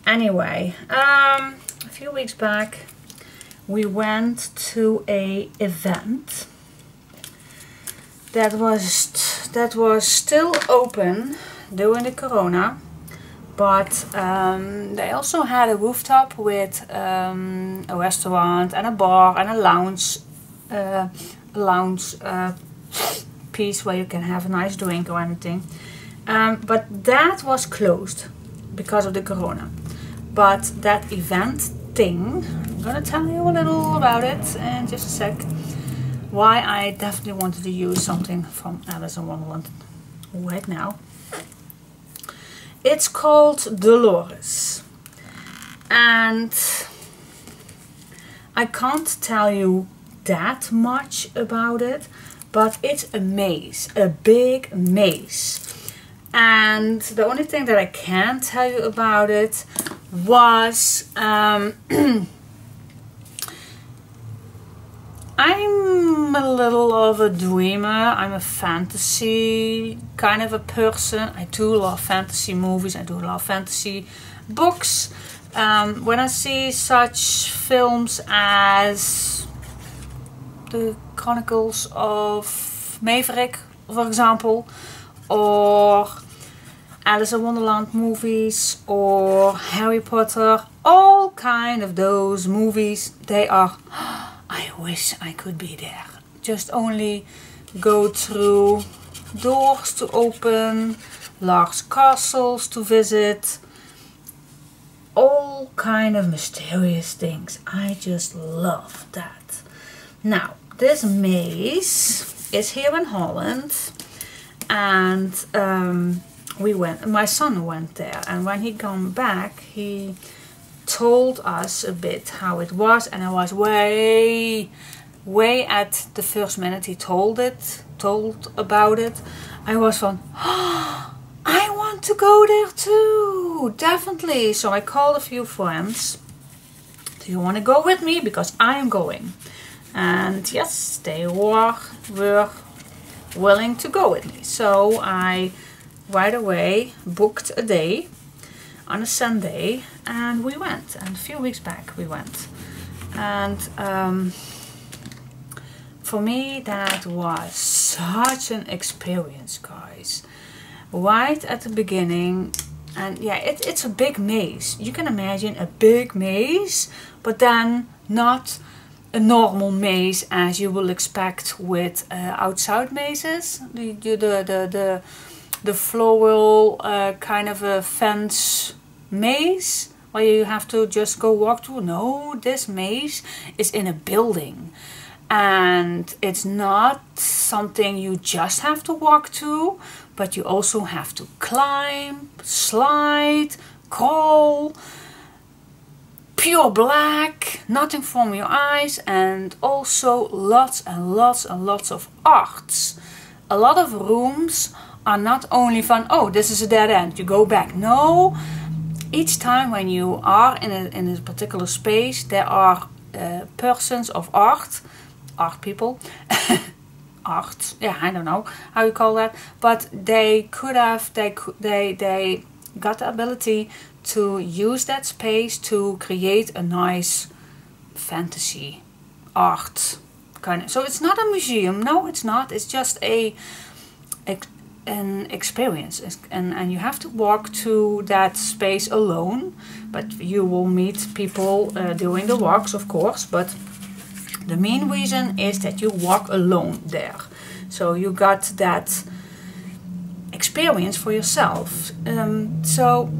Anyway, a few weeks back we went to a event that was still open during the corona, but they also had a rooftop with a restaurant and a bar and a lounge piece where you can have a nice drink or anything. But that was closed because of the corona. But that event thing, I'm gonna tell you a little about it in just a sec. Why I definitely wanted to use something from Alice in Wonderland right now. It's called Dolores. And I can't tell you that much about it, but it's a maze, a big maze. And the only thing that I can tell you about it was I'm a little of a dreamer. I'm a fantasy kind of a person. I do love fantasy movies. I do love fantasy books. When I see such films as The Chronicles of Maverick, for example, or Alice in Wonderland movies, or Harry Potter, all kind of those movies, they are, I wish I could be there. Just only go through doors to open, large castles to visit, all kind of mysterious things. I just love that. Now, this maze is here in Holland. And we went, my son went there, and when he came back, he told us a bit how it was, and I was way at the first minute he told about it, I was like, oh, I want to go there too, definitely. So I called a few friends, do you want to go with me, because I'm going, and yes, they were willing to go with me. So I right away booked a day on a Sunday, and we went, and a few weeks back we went, and for me that was such an experience, guys, right at the beginning. And yeah, it's a big maze, you can imagine a big maze, but then not a normal maze as you will expect with outside mazes, the floral kind of a fence maze where you have to just go walk through. No, this maze is in a building, and it's not something you just have to walk to, but you also have to climb, slide, crawl. Pure black, nothing from your eyes, and also lots and lots and lots of arts. A lot of rooms are not only fun, oh, this is a dead end, you go back. No, each time when you are in a particular space, there are persons of art people, art, yeah, I don't know how you call that, but they got the ability to use that space to create a nice fantasy art kind of. So it's not a museum, no, it's not, it's just an experience, and you have to walk to that space alone, but you will meet people during the walks, of course, but The main reason is that you walk alone there. So you got that experience for yourself. So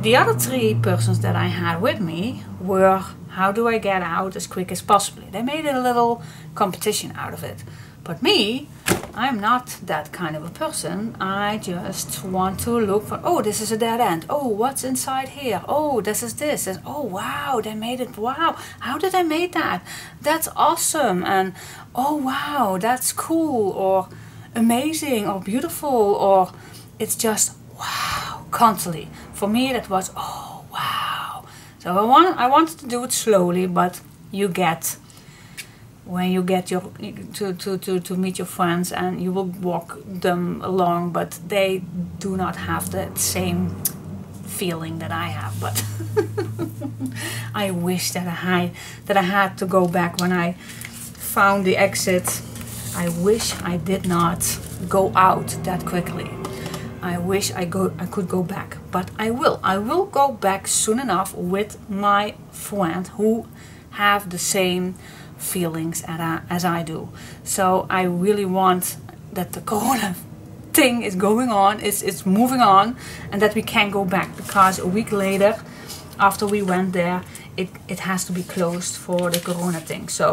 the other three persons that I had with me were, how do I get out as quick as possible? They made a little competition out of it. But me, I'm not that kind of a person. I just want to look for, oh, this is a dead end. Oh, what's inside here? Oh, this is this. And, oh, wow, they made it. Wow, how did they make that? That's awesome. And, oh, wow, that's cool or amazing or beautiful. Or it's just, wow, constantly. For me, that was, oh, wow. So I wanted to do it slowly, but you get... when you get your to meet your friends and you will walk them along, but they do not have that same feeling that I have. But I wish that I had to go back when I found the exit. I wish I did not go out that quickly. I wish I could go back, but I will. I will go back soon enough with my friend who have the same feelings as I do. So I really want that the corona thing is going on, it's moving on, and that we can go back, because a week later after we went there, it has to be closed for the corona thing. So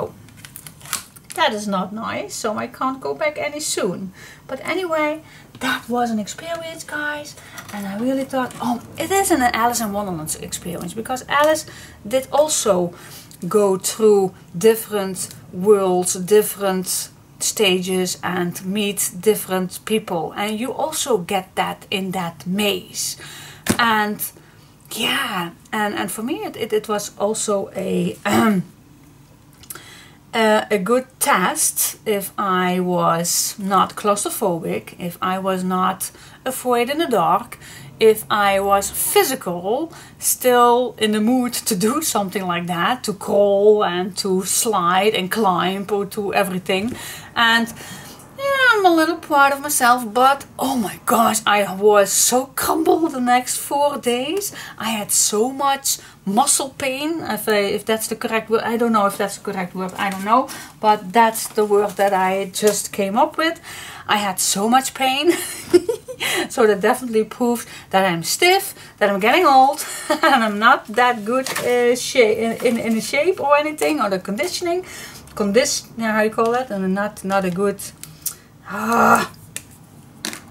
that is not nice, so I can't go back any soon. But anyway, that was an experience, guys, and I really thought, oh, it isn't an Alice in Wonderland experience, because Alice did also go through different worlds, different stages, and meet different people, and you also get that in that maze. And yeah, and for me it was also a good test. If I was not claustrophobic, if I was not afraid in the dark, if I was physical, still in the mood to do something like that, to crawl and to slide and climb or to everything. And yeah, I'm a little proud of myself, but oh my gosh, I was so crumbled the next 4 days. I had so much muscle pain, if that's the correct word. I don't know if that's the correct word, I don't know, but that's the word that I just came up with. I had so much pain. So that definitely proved that I'm stiff, that I'm getting old, and I'm not that good in shape or anything, or the conditioning, and not a good.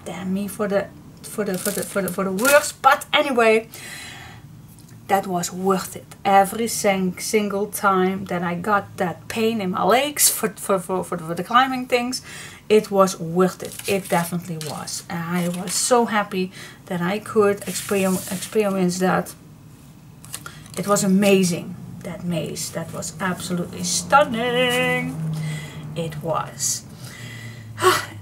Damn me for the words. But anyway, that was worth it. Every single time that I got that pain in my legs for the climbing things, it was worth it. It definitely was. And I was so happy that I could experience that. It was amazing, that maze. That was absolutely stunning. It was.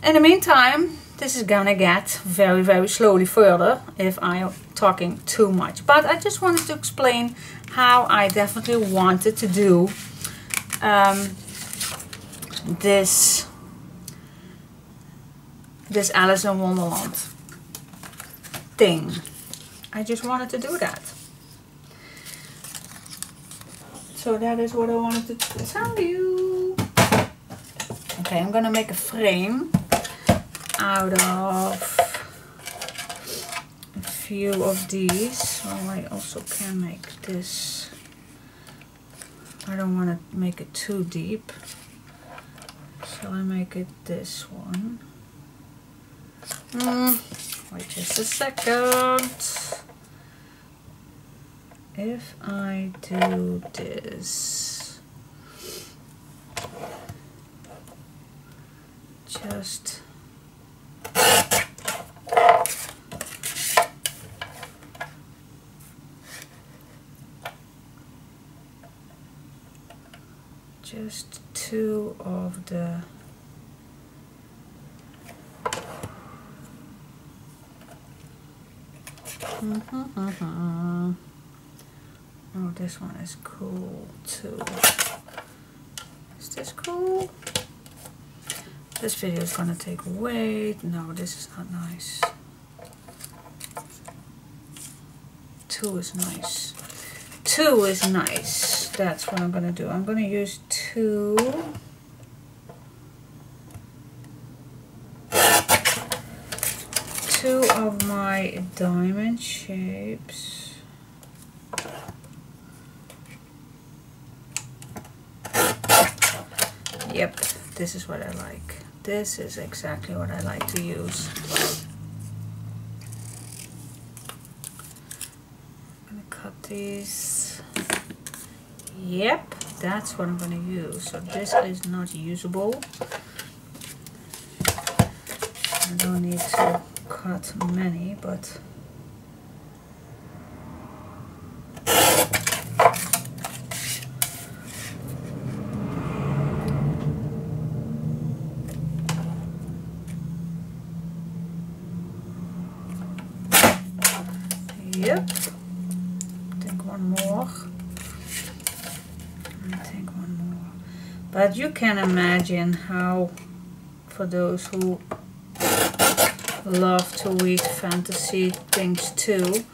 In the meantime, this is gonna get very, very slowly further if I'm talking too much. But I just wanted to explain how I definitely wanted to do this Alice in Wonderland thing. I just wanted to do that. So that is what I wanted to tell you. Okay, I'm gonna make a frame out of a few of these. Oh, I also can make this. I don't want to make it too deep, so I make it this one. Wait just a second. If I do this, just. Just two of the Oh, this one is cool too. Is this cool? This video is gonna take weight. No, this is not nice. Two is nice. Two is nice. that's what I'm going to do. I'm going to use two. Two of my diamond shapes. Yep, this is what I like. This is exactly what I like to use. I'm going to cut these. Yep, that's what I'm going to use. So this is not usable. I don't need to cut many, but yep, take one more and take one more. But you can imagine how, for those who love to read fantasy things too,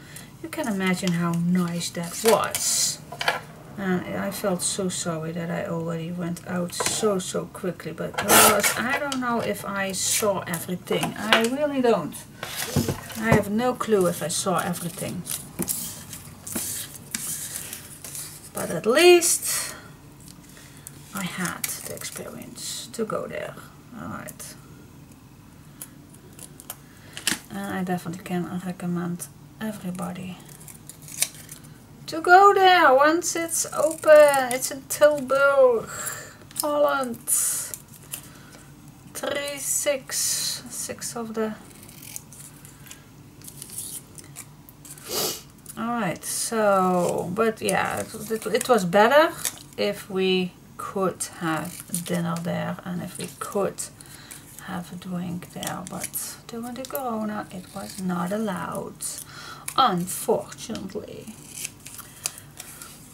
you can imagine how nice that was. And I felt so sorry that I already went out so quickly, but I don't know if I saw everything. I really don't. I have no clue if I saw everything, but at least I had the experience to go there. All right. And I definitely can recommend everybody to go there once it's open. It's in Tilburg, Holland. 3-6 of the... Alright, so, but yeah, it was better if we could have dinner there and if we could have a drink there, but during the corona it was not allowed, unfortunately.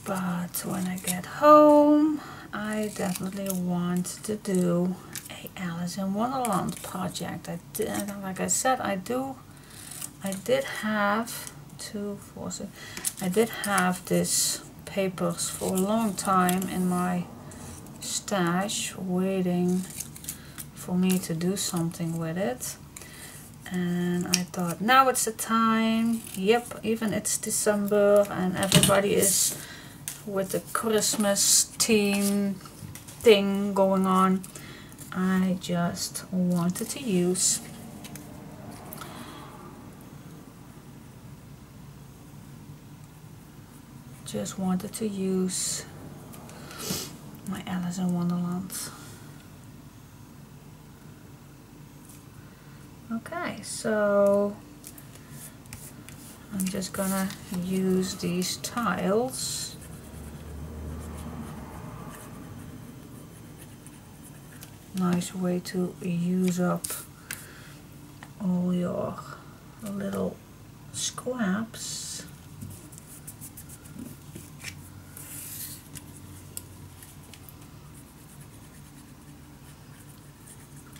But when I get home, I definitely want to do a Alice in Wonderland project. I did, like I said, I did have I did have these papers for a long time in my stash, waiting for me to do something with it. And I thought, now it's the time. Yep, even it's December and everybody is with the Christmas theme thing going on. I just wanted to use my Alice in Wonderland. Okay, so I'm just gonna use these tiles. Nice way to use up all your little scraps.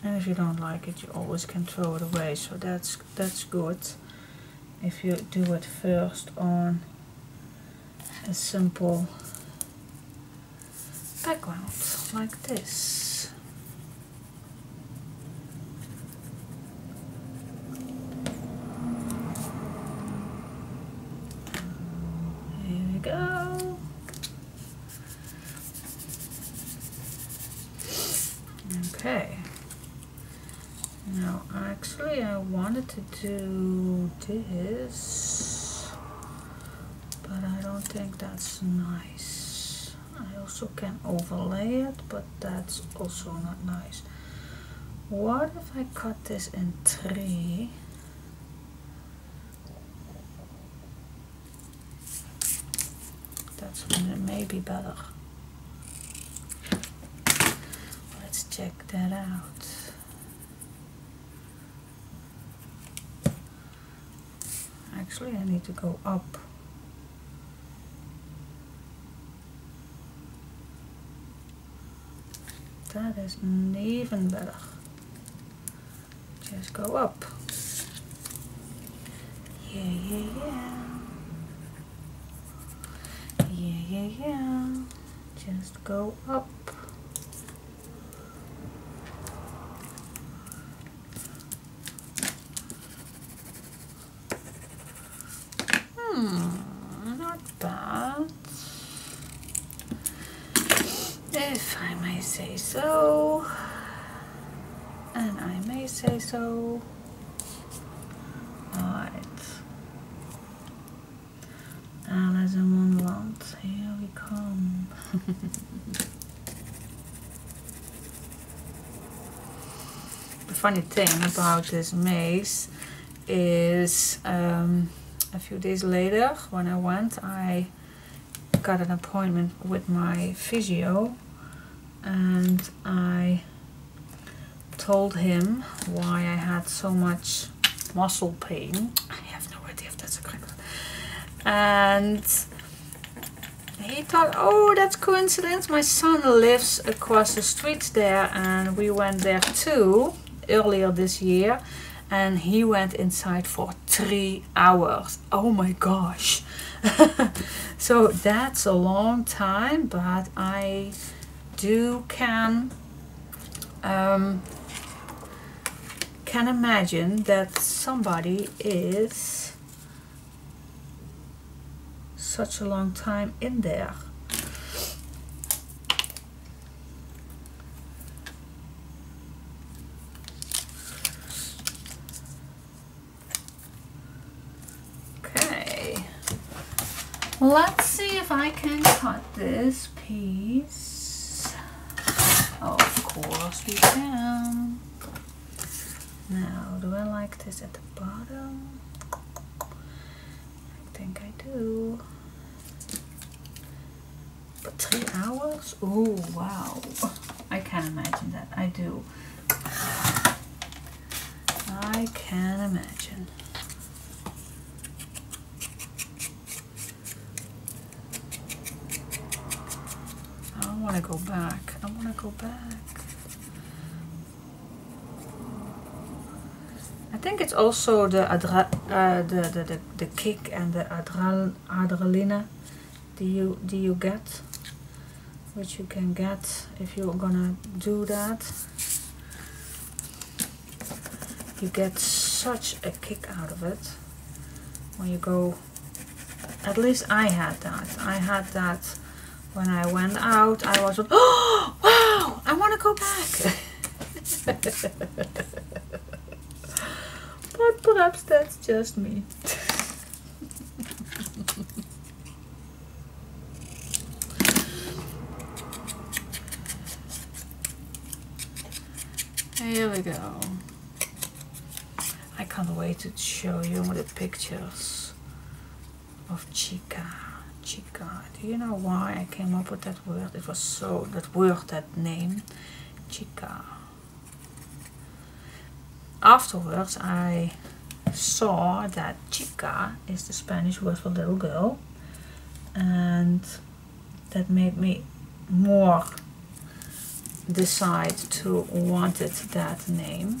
And if you don't like it, you always can throw it away, so that's good. If you do it first on a simple background like this. Here we go. Okay. Now, actually, I wanted to do this, but I don't think that's nice. I also can overlay it, but that's also not nice. What if I cut this in three? That's when it may be better. Let's check that out. Actually, I need to go up. That is even better. Just go up. Yeah, yeah, yeah. Yeah, yeah, yeah. just go up. Not bad, if I may say so, and I may say so. Alice in Wonderland, here we come. The funny thing about this maze is a few days later when I went, I got an appointment with my physio and I told him why I had so much muscle pain. I have no idea if that's a correct one. And he thought, oh, that's coincidence, my son lives across the street there and we went there too earlier this year, and he went inside for 3 hours. Oh my gosh. So that's a long time, but I can imagine that somebody is such a long time in there. Okay, let's see if I can cut this piece. Of course we can. Now, do I like this at the bottom? I think I do. But 3 hours? Oh wow, I can imagine that. I do. I can imagine. I want to go back. I want to go back. I think it's also the kick and the adrenaline do you get, which you can get if you're gonna do that. You get such a kick out of it when you go. At least I had that. I had that when I went out. I was like, oh wow, I want to go back. But perhaps that's just me. Here we go. I can't wait to show you the pictures of Chica. Chica. Do you know why I came up with that word? It was so, that word, that name, Chica. Afterwards, I saw that Chica is the Spanish word for little girl, and that made me more decide to wanted that name.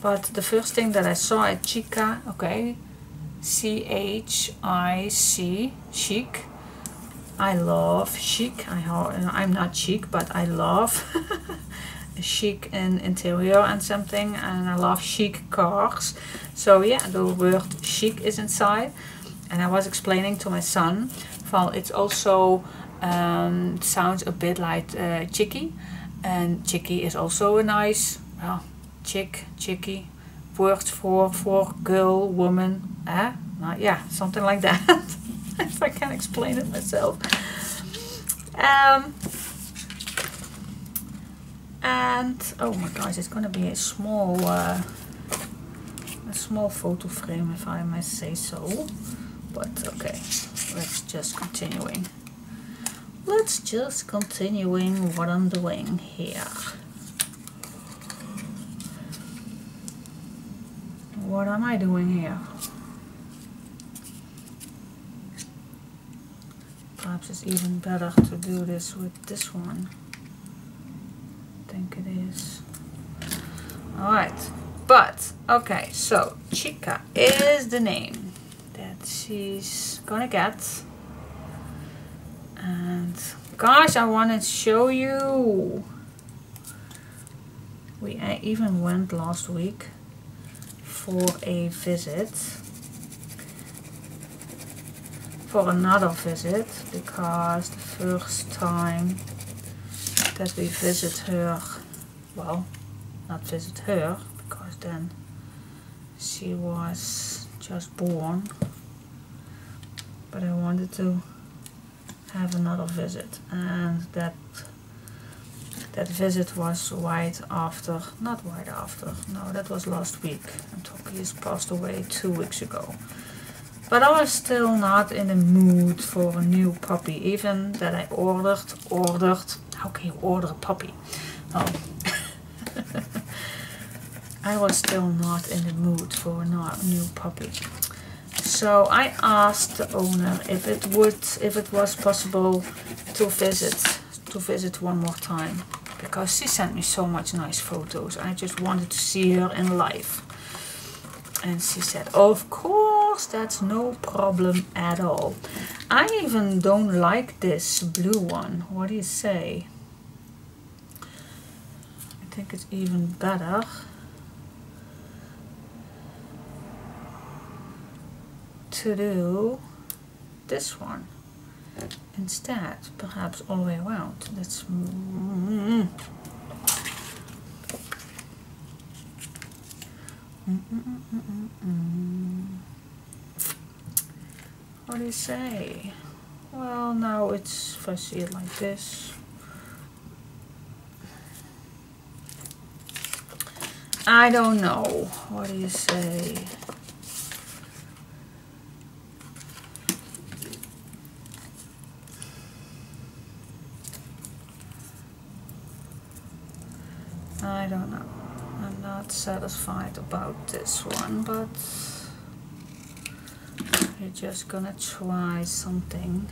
But the first thing that I saw at Chica, okay, C-H-I-C, chic. I love chic. I'm not chic, but I love chic in interior and something, and I love chic cars. So yeah, the word chic is inside. And I was explaining to my son, well, it's also sounds a bit like chicky. And chickie is also a nice, well, chick, chickie, word for girl, woman, eh? Yeah, something like that. If I can explain it myself. And oh my gosh, it's gonna be a small photo frame, if I may say so. But okay, let's just continuing. Let's just continuing what I'm doing here. What am I doing here? Perhaps it's even better to do this with this one. I think it is. Alright, but okay, so Chica is the name that she's gonna get. And gosh, I wanted to show you. We even went last week for a visit, for another visit, because the first time that we visit her, well, not visit her, because then she was just born, but I wanted to have another visit, and that visit was right after, not right after, no, that was last week, and Toki's passed away 2 weeks ago. But I was still not in the mood for a new puppy, even that I ordered, how can you order a puppy? Oh. I was still not in the mood for a new puppy. So I asked the owner if it was possible to visit one more time, because she sent me so much nice photos. I just wanted to see her in life. And she said, of course, that's no problem at all. I even don't like this blue one. What do you say? I think it's even better. To do this one instead, perhaps all the way around. That's what do you say? Well, now it's, if I see it like this, I don't know. What do you say? I don't know. I'm not satisfied about this one, but we're just gonna try something.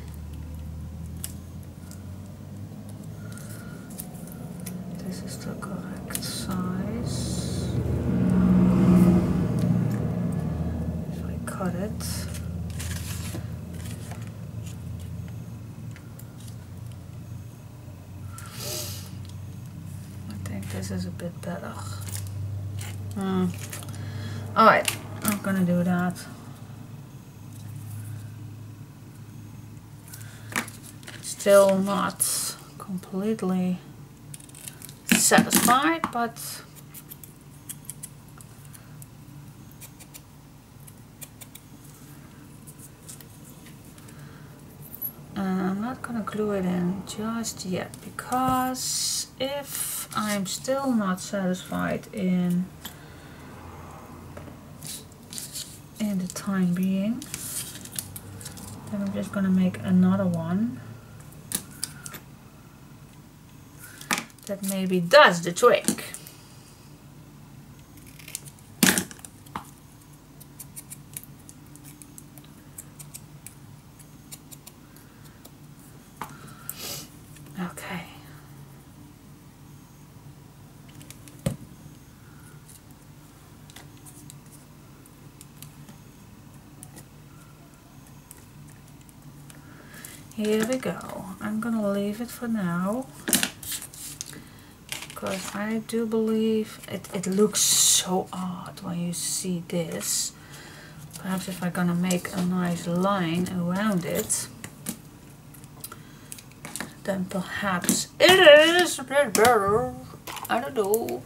This is the correct size. If I cut it. This is a bit better. Alright, I'm gonna do that. Still not completely satisfied, but I'm not gonna glue it in just yet, because if I'm still not satisfied in the time being, then I'm just gonna make another one that maybe does the trick. Here we go. I'm gonna leave it for now, because I do believe it looks so odd when you see this. Perhaps if I'm gonna make a nice line around it, then perhaps it is a bit better. I don't know.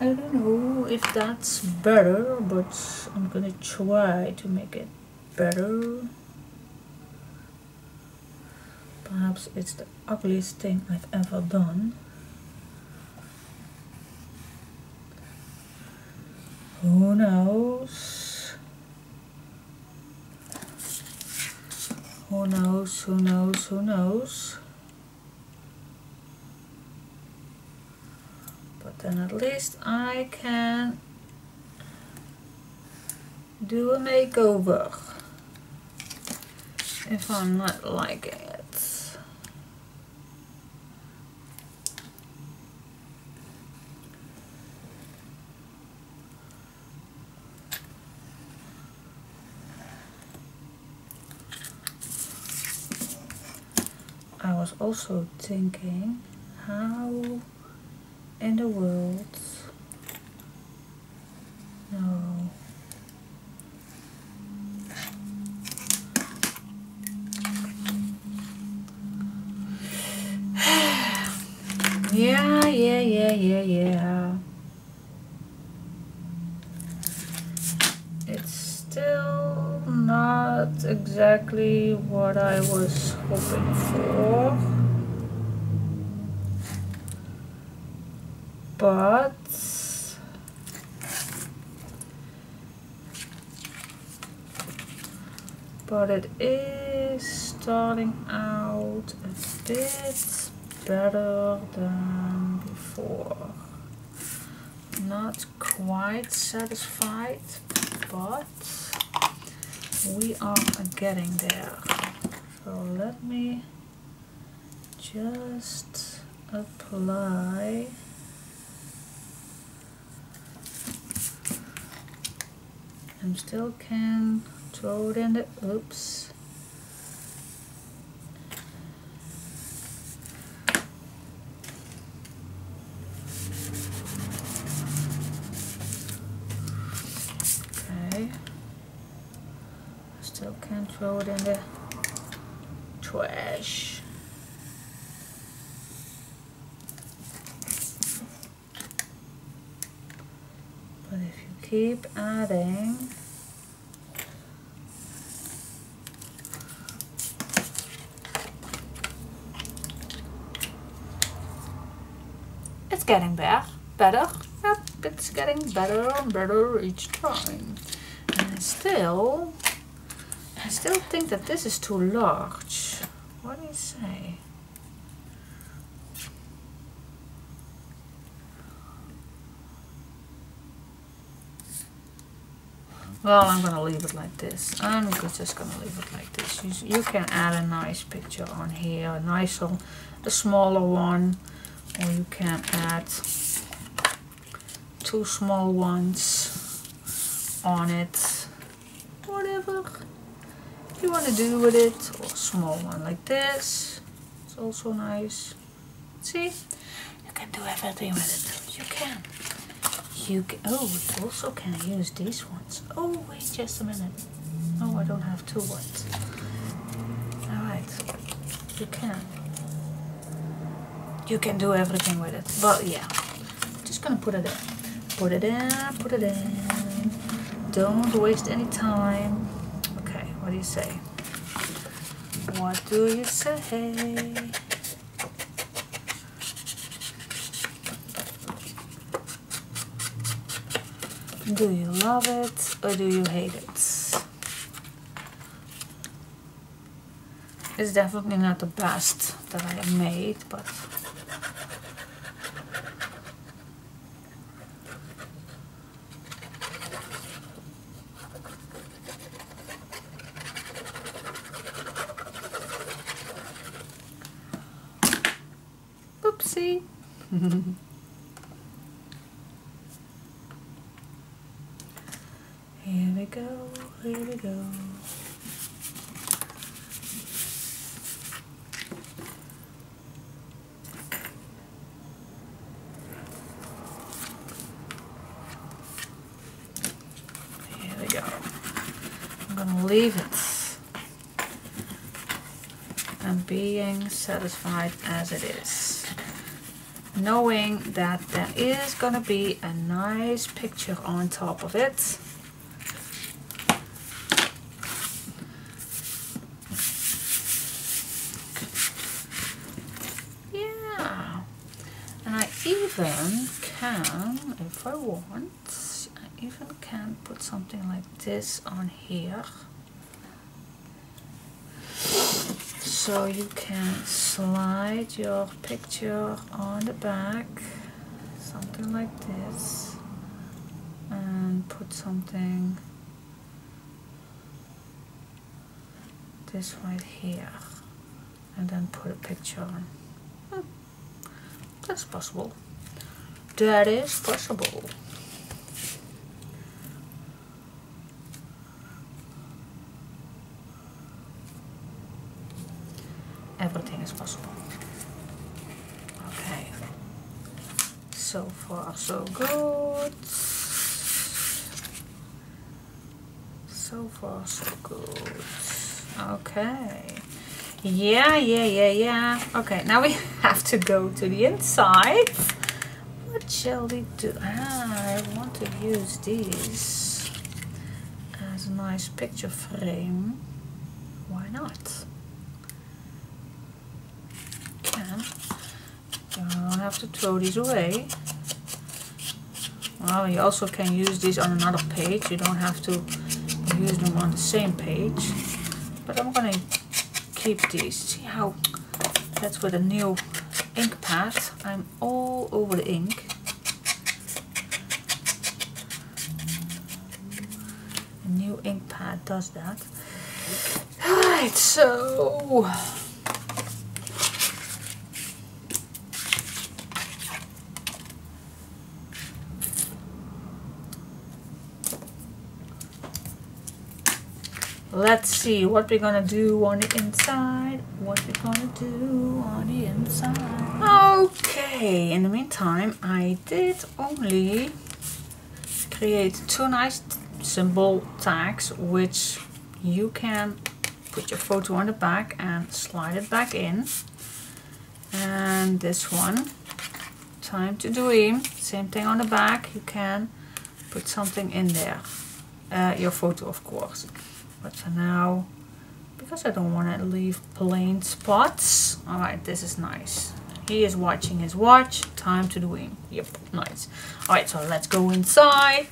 I don't know if that's better, but I'm gonna try to make it better. Perhaps it's the ugliest thing I've ever done. Who knows? Who knows? Who knows? Who knows? But then at least I can do a makeover if I'm not liking it. I was also thinking, how in the world? No. Yeah. It's still not exactly what I was hoping for, but it is starting out a bit better than before. Not quite satisfied, but we are getting there. So let me just apply and still can throw it in the oops. Okay. Still can throw it in the trash. But if you keep adding, getting better. Yep, it's getting better and better each time. And I still think that this is too large. What do you say? Well, I'm gonna leave it like this. I'm just gonna leave it like this. You can add a nice picture on here, a nicer, a smaller one. Or you can add two small ones on it, whatever you want to do with it, or a small one like this, it's also nice. See, you can do everything with it. You can, oh, you also can use these ones. Oh, wait just a minute, no, I don't have two ones. Alright, you can do everything with it, but yeah, just gonna put it in, don't waste any time. Okay, what do you say? Do you love it or do you hate it? It's definitely not the best that I have made, but oopsie. Here we go. I'm gonna leave it. I'm being satisfied as it is, knowing that there is gonna be a nice picture on top of it. Yeah, and I even can, if I want, even can put something like this on here, so you can slide your picture on the back, something like this, and put something this right here, and then put a picture on. That's possible. That is possible. everything is possible. Okay, so far so good. So far so good. Okay, yeah. Okay, now we have to go to the inside. What shall we do? I want to use this as a nice picture frame. Why not? You have to throw these away. Well, you also can use these on another page. You don't have to use them on the same page. But I'm gonna keep these. See how that's with a new ink pad. I'm all over the ink. A new ink pad does that. Alright, so let's see what we're gonna do on the inside. Okay, in the meantime, I did only create two nice symbol tags, which you can put your photo on the back and slide it back in. And this one, Time to Dream, same thing on the back. You can put something in there, your photo, of course. But for now, because I don't want to leave plain spots. Alright, this is nice. He is watching his watch. Time to Dream. Yep, nice. Alright, so let's go inside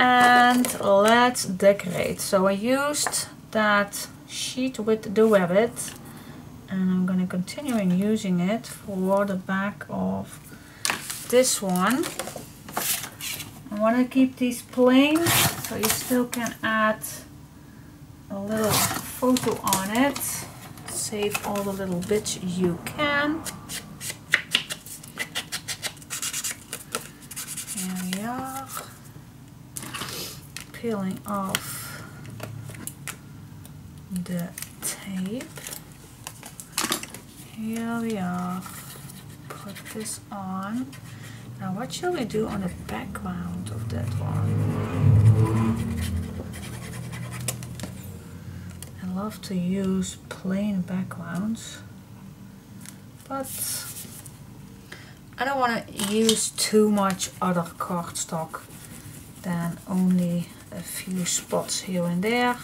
and let's decorate. So I used that sheet with the rabbit, and I'm going to continue using it for the back of this one. I want to keep these plain, so you still can add a little photo on it. Save all the little bits you can. Here we are. Peeling off the tape. Here we are. Put this on. Now what shall we do on the background of that one? I love to use plain backgrounds, but I don't want to use too much other cardstock than only a few spots here and there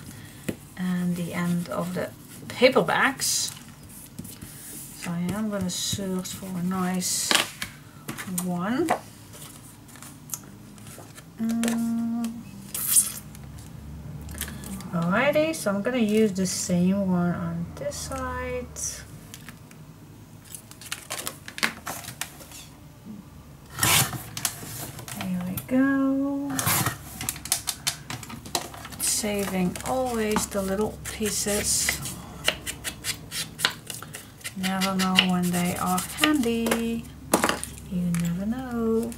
and the end of the paper bags. So I am going to search for a nice one. Alrighty, so I'm gonna use the same one on this side. There we go. Saving always the little pieces. Never know when they are handy. You never know.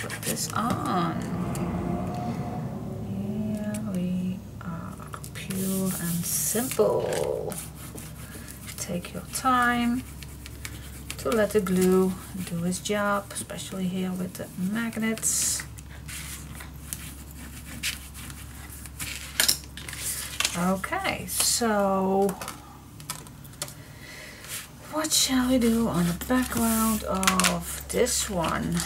Put this on. Here we are, pure and simple. Take your time to let the glue do its job, especially here with the magnets. Okay, so what shall we do on the background of this one?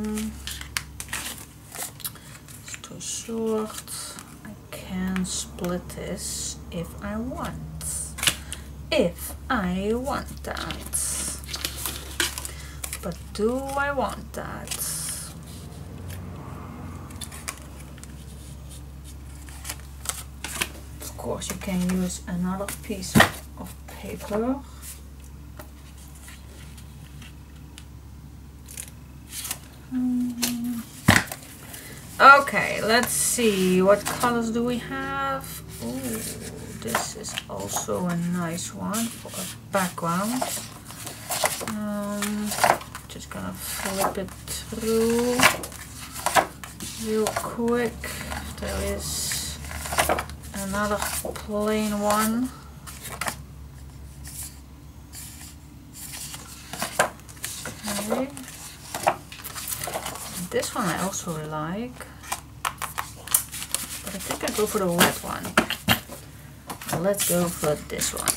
It's too short. I can split this if I want. That. But do I want that? Of course, you can use another piece of paper. Okay, let's see, what colors do we have? Ooh, this is also a nice one for a background. Just gonna flip it through. real quick. There is another plain one. Okay. This one I also really like, but I think I go for the wet one. Let's go for this one.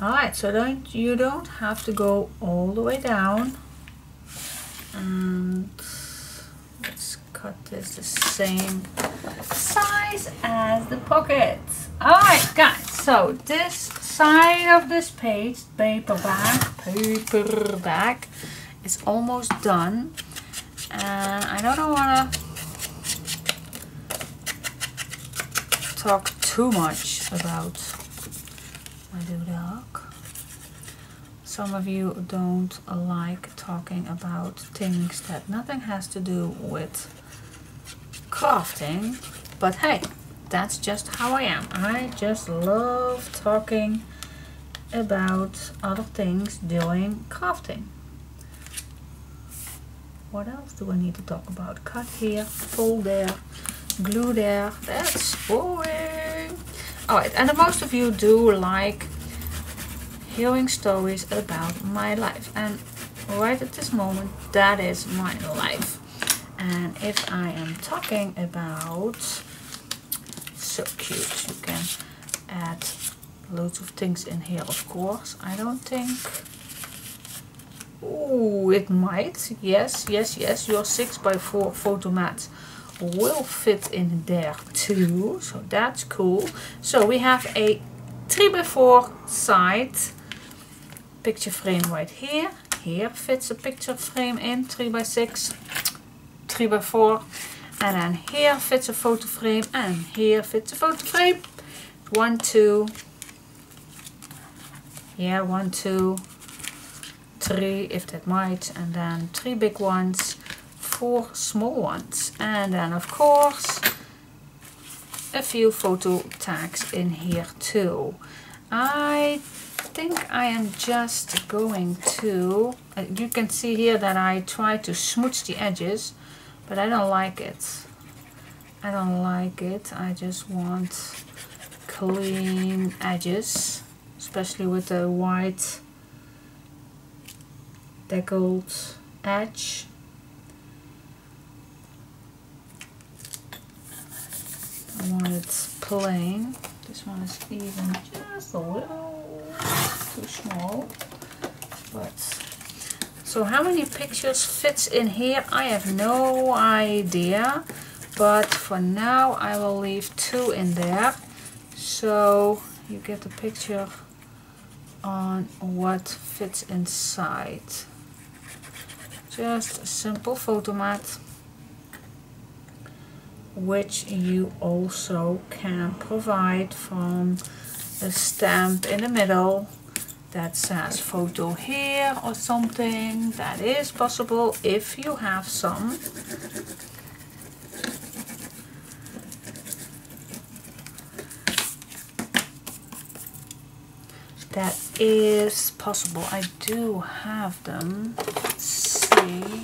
Alright, so you don't have to go all the way down. And let's cut this the same size as the pocket. Alright guys, so this side of this page, paperback, is almost done. And I don't want to talk too much about my doodog. Some of you don't like talking about things that nothing has to do with crafting, but hey, that's just how I am. I just love talking about other things doing crafting. What else do I need to talk about? Cut here, fold there, glue there. That's boring. Alright, and most of you do like hearing stories about my life, and right at this moment that is my life. And if I am talking about, so cute, you can add loads of things in here, of course. I don't think, ooh, it might, yes, your 6x4 photo mat will fit in there too, so that's cool. So we have a 3x4 side picture frame right here. Here fits a picture frame in, 3x6, 3x4, and then here fits a photo frame, and here fits a photo frame. 1, 2, yeah, 1, 2, 3, if that might, and then 3 big ones, 4 small ones, and then of course a few photo tags in here too. I think I am just going to, you can see here that I try to smooch the edges, but I don't like it. I just want clean edges, especially with the white deckled edge. I want it plain. This one is even just a little too small. But so how many pictures fits in here? I have no idea. But for now I will leave 2 in there. So you get the picture on what fits inside. Just a simple photo mat, which you also can provide from a stamp in the middle that says photo here or something. That is possible if you have some. That is possible. I do have them. Let's see.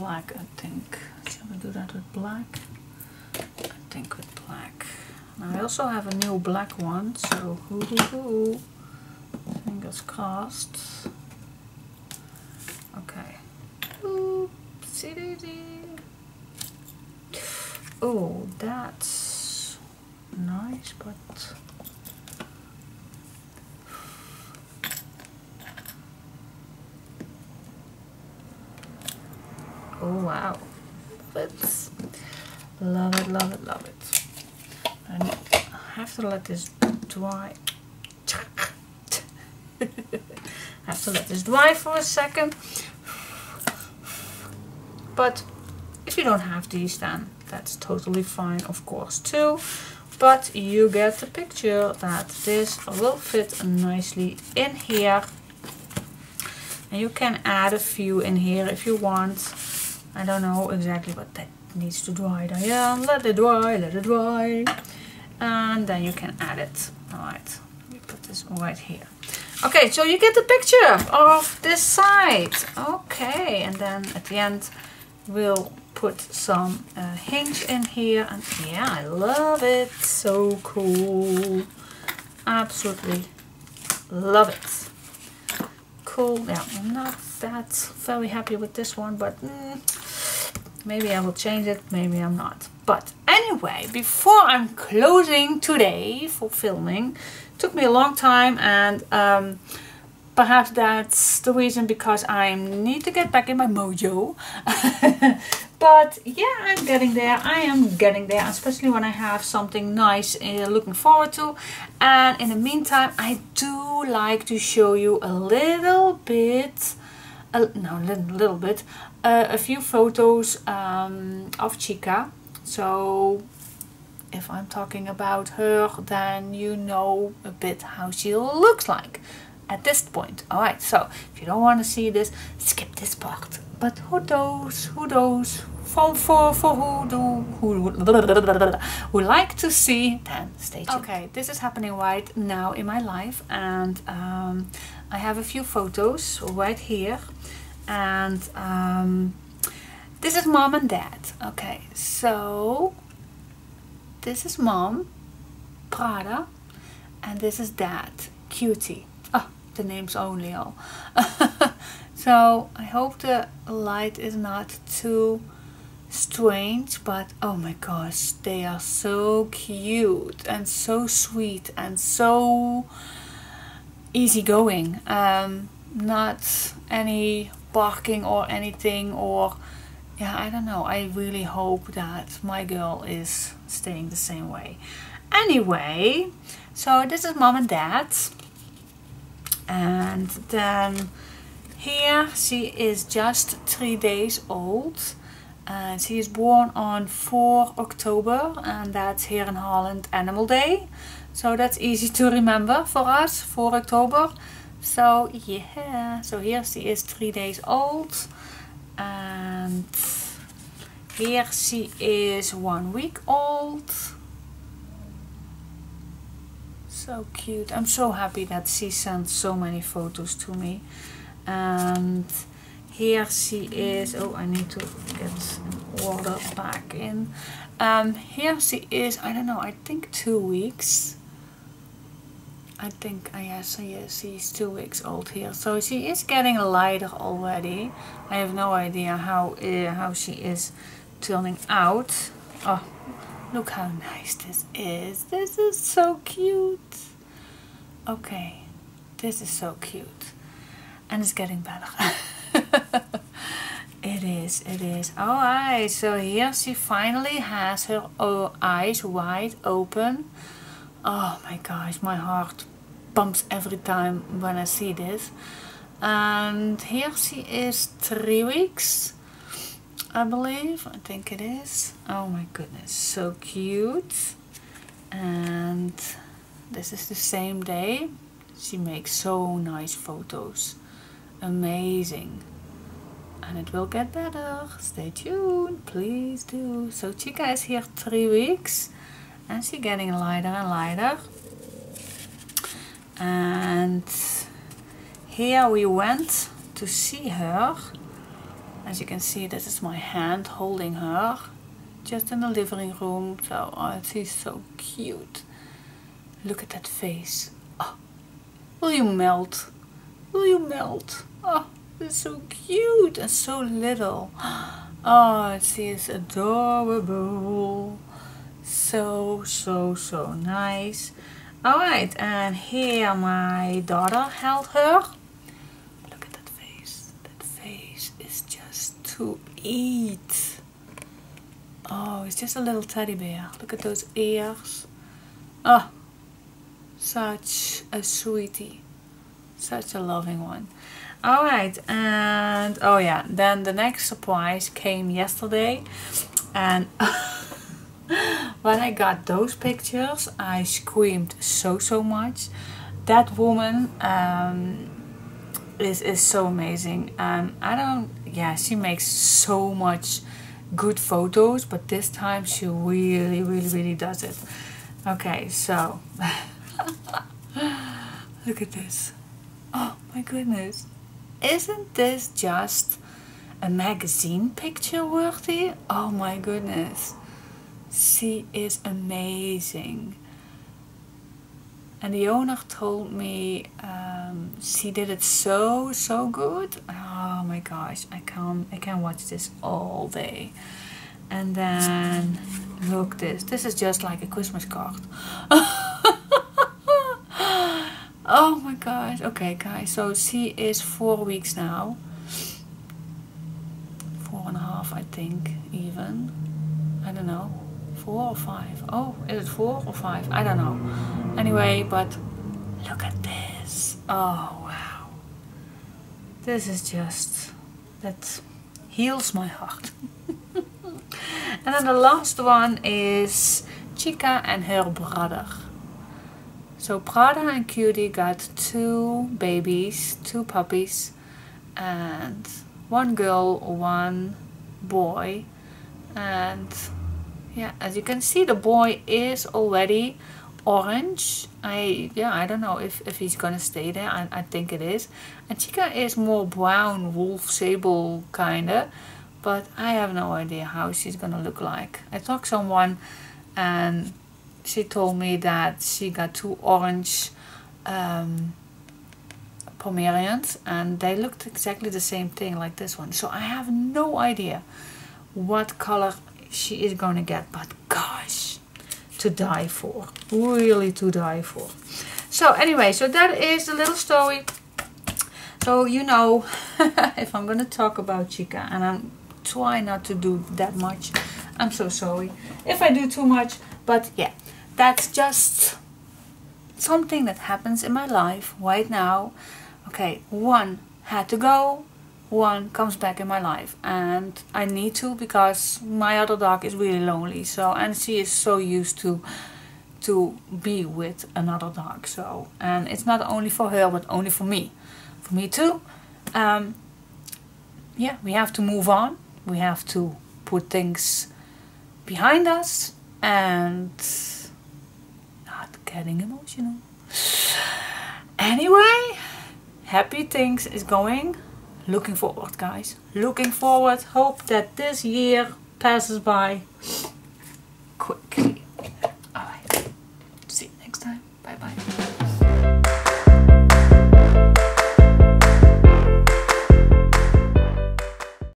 Black, I think. Shall we do that with black? I think with black. Now I also have a new black one, so hoo-hoo-hoo. Fingers crossed. Okay. Oopsie-dee-dee. Oh, that's nice, but oh wow, love it. And I have to let this dry. For a second. But if you don't have these, then that's totally fine, of course, too. But you get the picture that this will fit nicely in here. And you can add a few in here if you want. I don't know exactly, but that needs to dry. Let it dry, and then you can add it. Alright, me put this right here. Okay, so you get the picture of this side. Okay, and then at the end we'll put some hinge in here. And yeah, I love it. So cool. Absolutely love it. Cool. Yeah, I'm not that very happy with this one, but maybe I will change it. Maybe I'm not. But anyway, before I'm closing today for filming, took me a long time, and perhaps that's the reason, because I need to get back in my mojo. But yeah, I'm getting there. I am getting there, especially when I have something nice looking forward to. And in the meantime, I do like to show you a little bit, a few photos of Chica. So if I'm talking about her, then you know a bit how she looks like at this point. All right, so if you don't want to see this, skip this part. But who like to see, then stay tuned. Okay, this is happening right now in my life, and I have a few photos right here, and this is mom and dad. Okay, so this is mom, Prada, and this is dad, Cutie. Oh, the names only all. So I hope the light is not too strange, but oh my gosh, they are so cute and so sweet and so easygoing. Not any barking or anything, or yeah, I don't know. I really hope that my girl is staying the same way. Anyway, so this is mom and dad. And then here she is just 3 days old. And she is born on 4 October. And that's here in Holland Animal Day. So that's easy to remember for us, 4 October. So yeah, so here she is 3 days old. And here she is 1 week old. So cute. I'm so happy that she sent so many photos to me. And here she is. Oh, I need to get some water back in. Here she is, I don't know, I think 2 weeks. I think, yes, she's 2 weeks old here. So she is getting lighter already. I have no idea how she is turning out. Oh, look how nice this is. This is so cute. Okay, this is so cute. And it's getting better. It is, it is. All right, so here she finally has her eyes wide open. Oh my gosh, my heart bumps every time when I see this. And here she is 3 weeks, I believe. I think it is. Oh my goodness, so cute. And this is the same day. She makes so nice photos. Amazing. And it will get better. Stay tuned, please do. So Chica is here 3 weeks. And she's getting lighter and lighter. And here we went to see her. As you can see, this is my hand holding her, just in the living room. So oh, she's so cute. Look at that face. Oh, will you melt? Will you melt? Oh, it's so cute and so little. Oh, she is adorable. So, so, so nice. All right, and here my daughter held her. Look at that face. That face is just to eat. Oh, it's just a little teddy bear. Look at those ears. Oh, such a sweetie. Such a loving one. All right, and oh yeah, then the next surprise came yesterday. And when I got those pictures, I screamed so much. That woman is so amazing. Yeah, she makes so much good photos, but this time she really does it. Okay, so Look at this. Oh my goodness. Isn't this just a magazine picture worthy? Oh my goodness. She is amazing. And the owner told me she did it so good. Oh my gosh, I can watch this all day. And then look, this is just like a Christmas card. Oh my gosh. Okay guys, so she is 4 weeks now, 4 and a half I think, even I don't know, 4 or 5. Oh, is it 4 or 5? I don't know. Anyway, but look at this. Oh wow, this is just, that heals my heart. And then the last one is Chica and her brother. So Prada and Cutie got 2 babies, 2 puppies, and 1 girl, 1 boy. And yeah, as you can see, the boy is already orange. I don't know if he's gonna stay there. I think it is. And Chica is more brown, wolf sable kinda, but I have no idea how she's gonna look like. I talked to someone and she told me that she got 2 orange Pomeranians, and they looked exactly the same thing like this one. So I have no idea what color she is going to get, but gosh, to die for. Really to die for. So anyway, so that is the little story. So you know, if I'm going to talk about Chica, and I'm trying not to do that much, I'm so sorry if I do too much. But yeah, that's just something that happens in my life right now. Okay, one had to go, one comes back in my life, and I need to, because my other dog is really lonely. So, and she is so used to be with another dog. So, and it's not only for her, but only for me too. Yeah, we have to move on. We have to put things behind us. And not getting emotional. Anyway, happy things is going. Looking forward, guys. Looking forward. Hope that this year passes by.